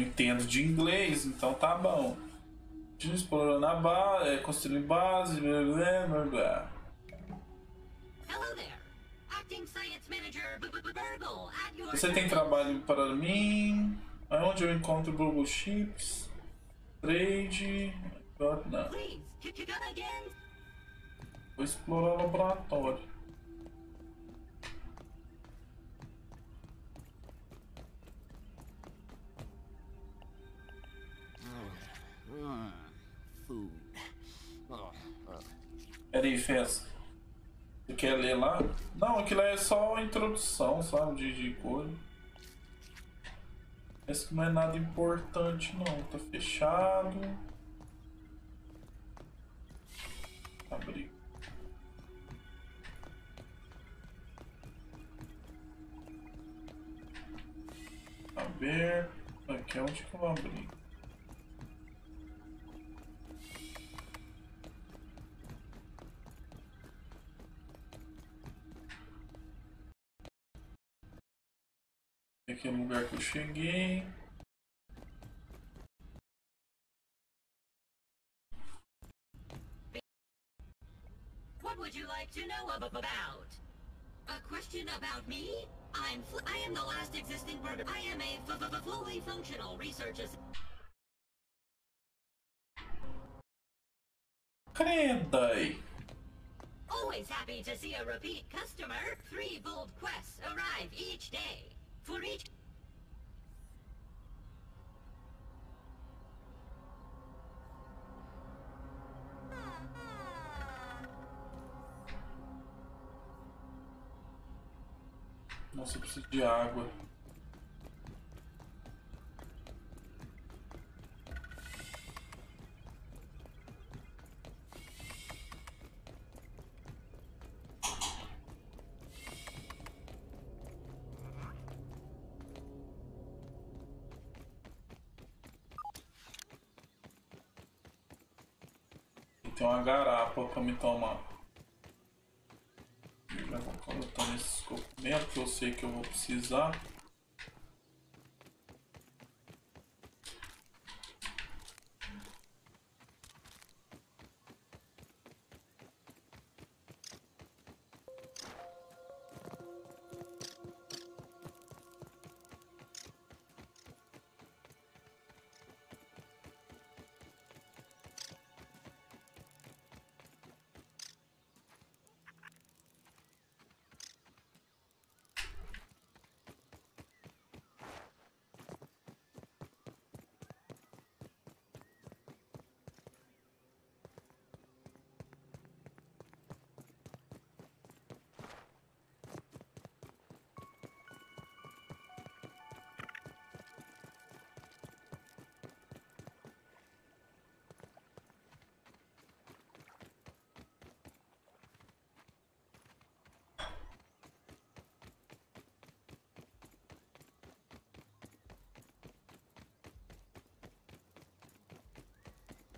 entendo de inglês, então tá bom. Explorando a base, construir base, blá blá blá. Você tem trabalho para mim? Aonde eu encontro Google Chips? Trade. Não. Vou explorar o laboratório. Peraí, Fez. Você quer ler lá? Não, aquilo é só a introdução, sabe? De coisa. Parece que não é nada importante, não. Tá fechado. Abri. Aberto. Aqui é onde que eu abri. Aqui é o lugar que eu cheguei. What would you like to know about? A question about me? I am the last existing bird. I am a fully functional researcher. Credo. Always happy to see a repeat customer. 3 bold quests arrive each day. For each. Nossa, eu preciso de água. Tem uma garapa pra me tomar. Já vou colocar nesse escopimento que eu sei que eu vou precisar.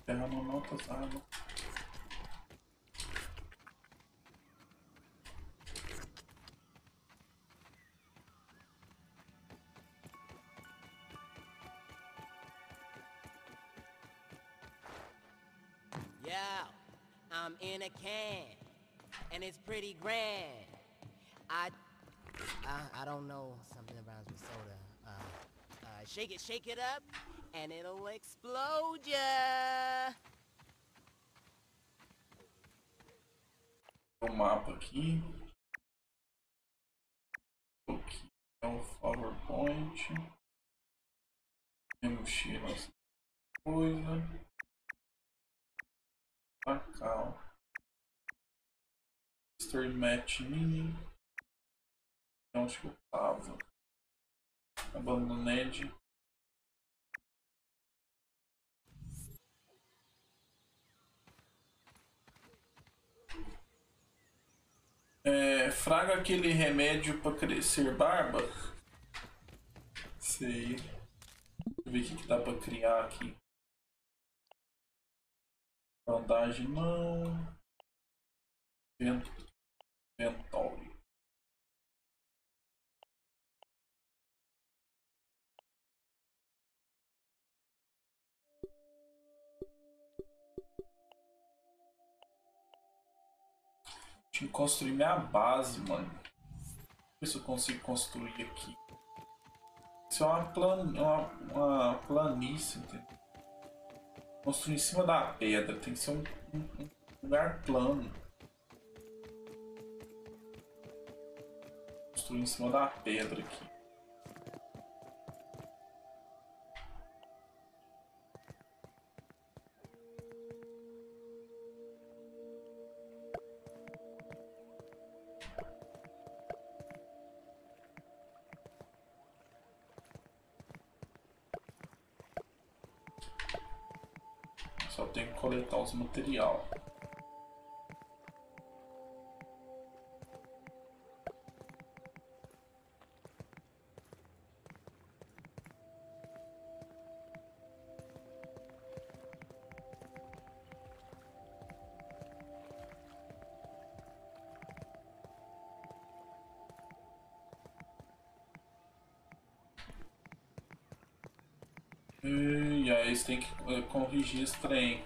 Terra não nota as águas. Yo, I'm in a can, and it's pretty grand. I don't know, something that rhymes with soda. Shake it up. And it'll explode ya! O mapa aqui. O que é o PowerPoint? Tem mochila, essa coisa. Pacal. Story Match Mini. Então acho que eu tava. Abandonei de. Fraga aquele remédio pra crescer barba. Sei. Deixa eu ver o que dá pra criar aqui. Bandagem não. Ventol. Tinha que construir minha base, mano. Ver se eu consigo construir aqui. Isso é uma planície, entendeu? Construir em cima da pedra. Tem que ser um lugar plano. Construir em cima da pedra aqui. Só tem que coletar os material. E aí você tem que corrigir esse trem.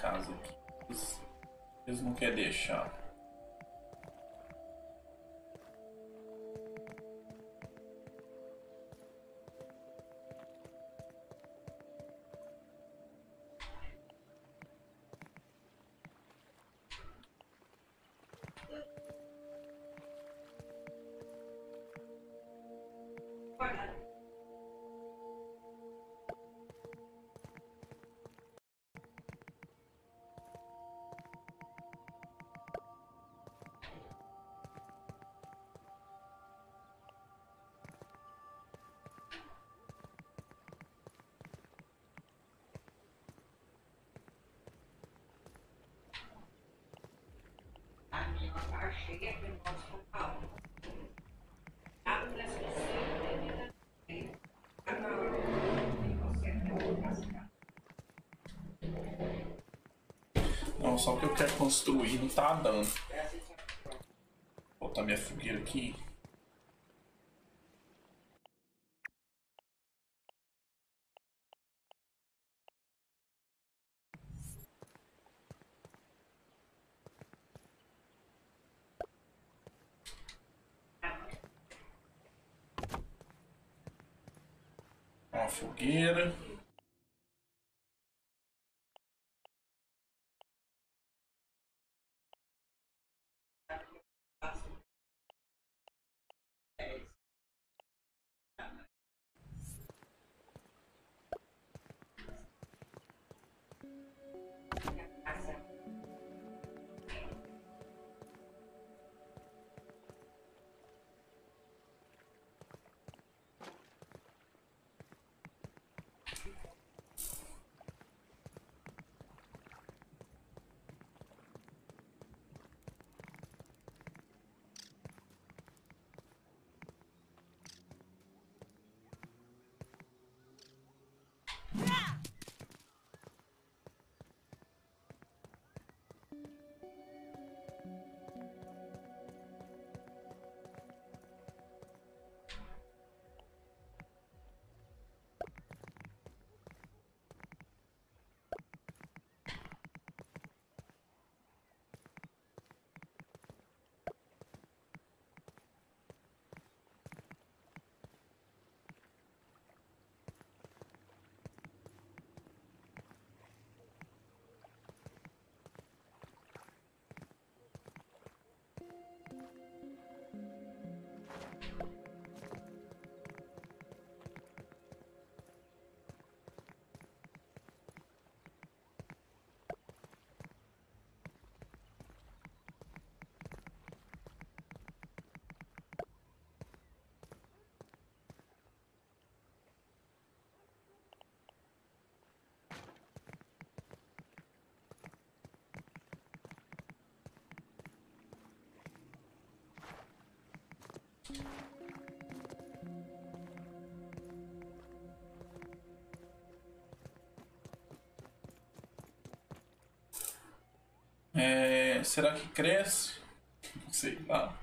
casa aqui. Eles não querem deixar. Não, só que eu quero construir, não tá dando. Vou botar minha fogueira aqui. Fogueira. Será que cresce? Não sei lá.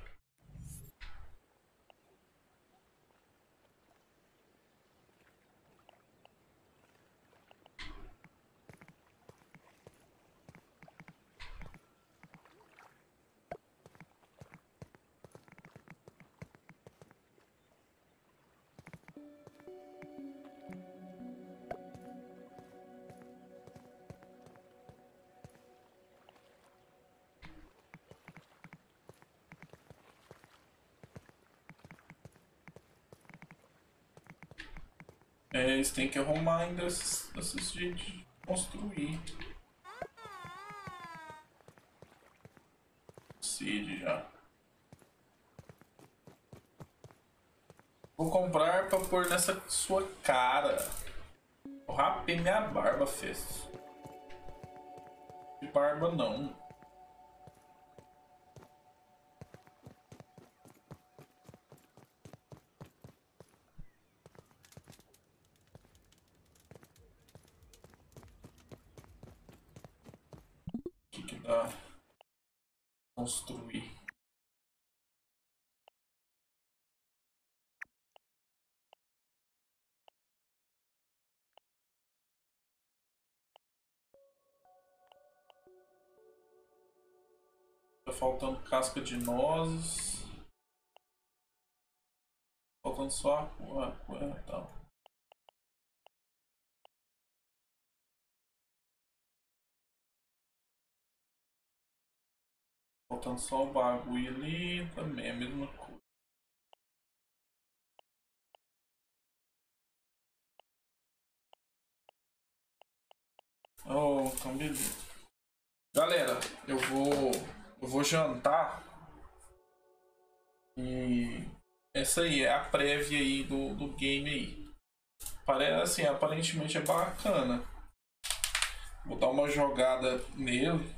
Eles têm que arrumar ainda esses de construir. Seed já. Vou comprar pra pôr nessa sua cara. Eu rapei minha barba, fez. De barba não. Construir. faltando casca de nozes. Faltando só a tal. Faltando só o bagulho ali, também é a mesma coisa. Oh, então beleza. Galera, eu vou jantar. E essa aí é a prévia aí do game aí. Parece assim, aparentemente é bacana. Vou dar uma jogada nele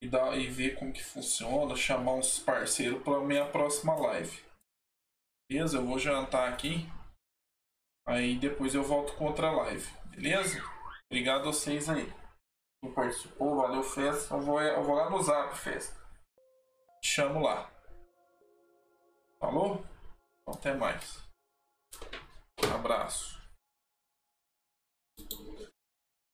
e ver como que funciona, chamar uns parceiros para minha próxima live. Beleza? Eu vou jantar aqui. Aí depois eu volto com outra live. Beleza? Obrigado a vocês aí. Quem participou, valeu, festa. Eu vou lá no Zap, festa. Te chamo lá. Falou? Então, até mais. Um abraço.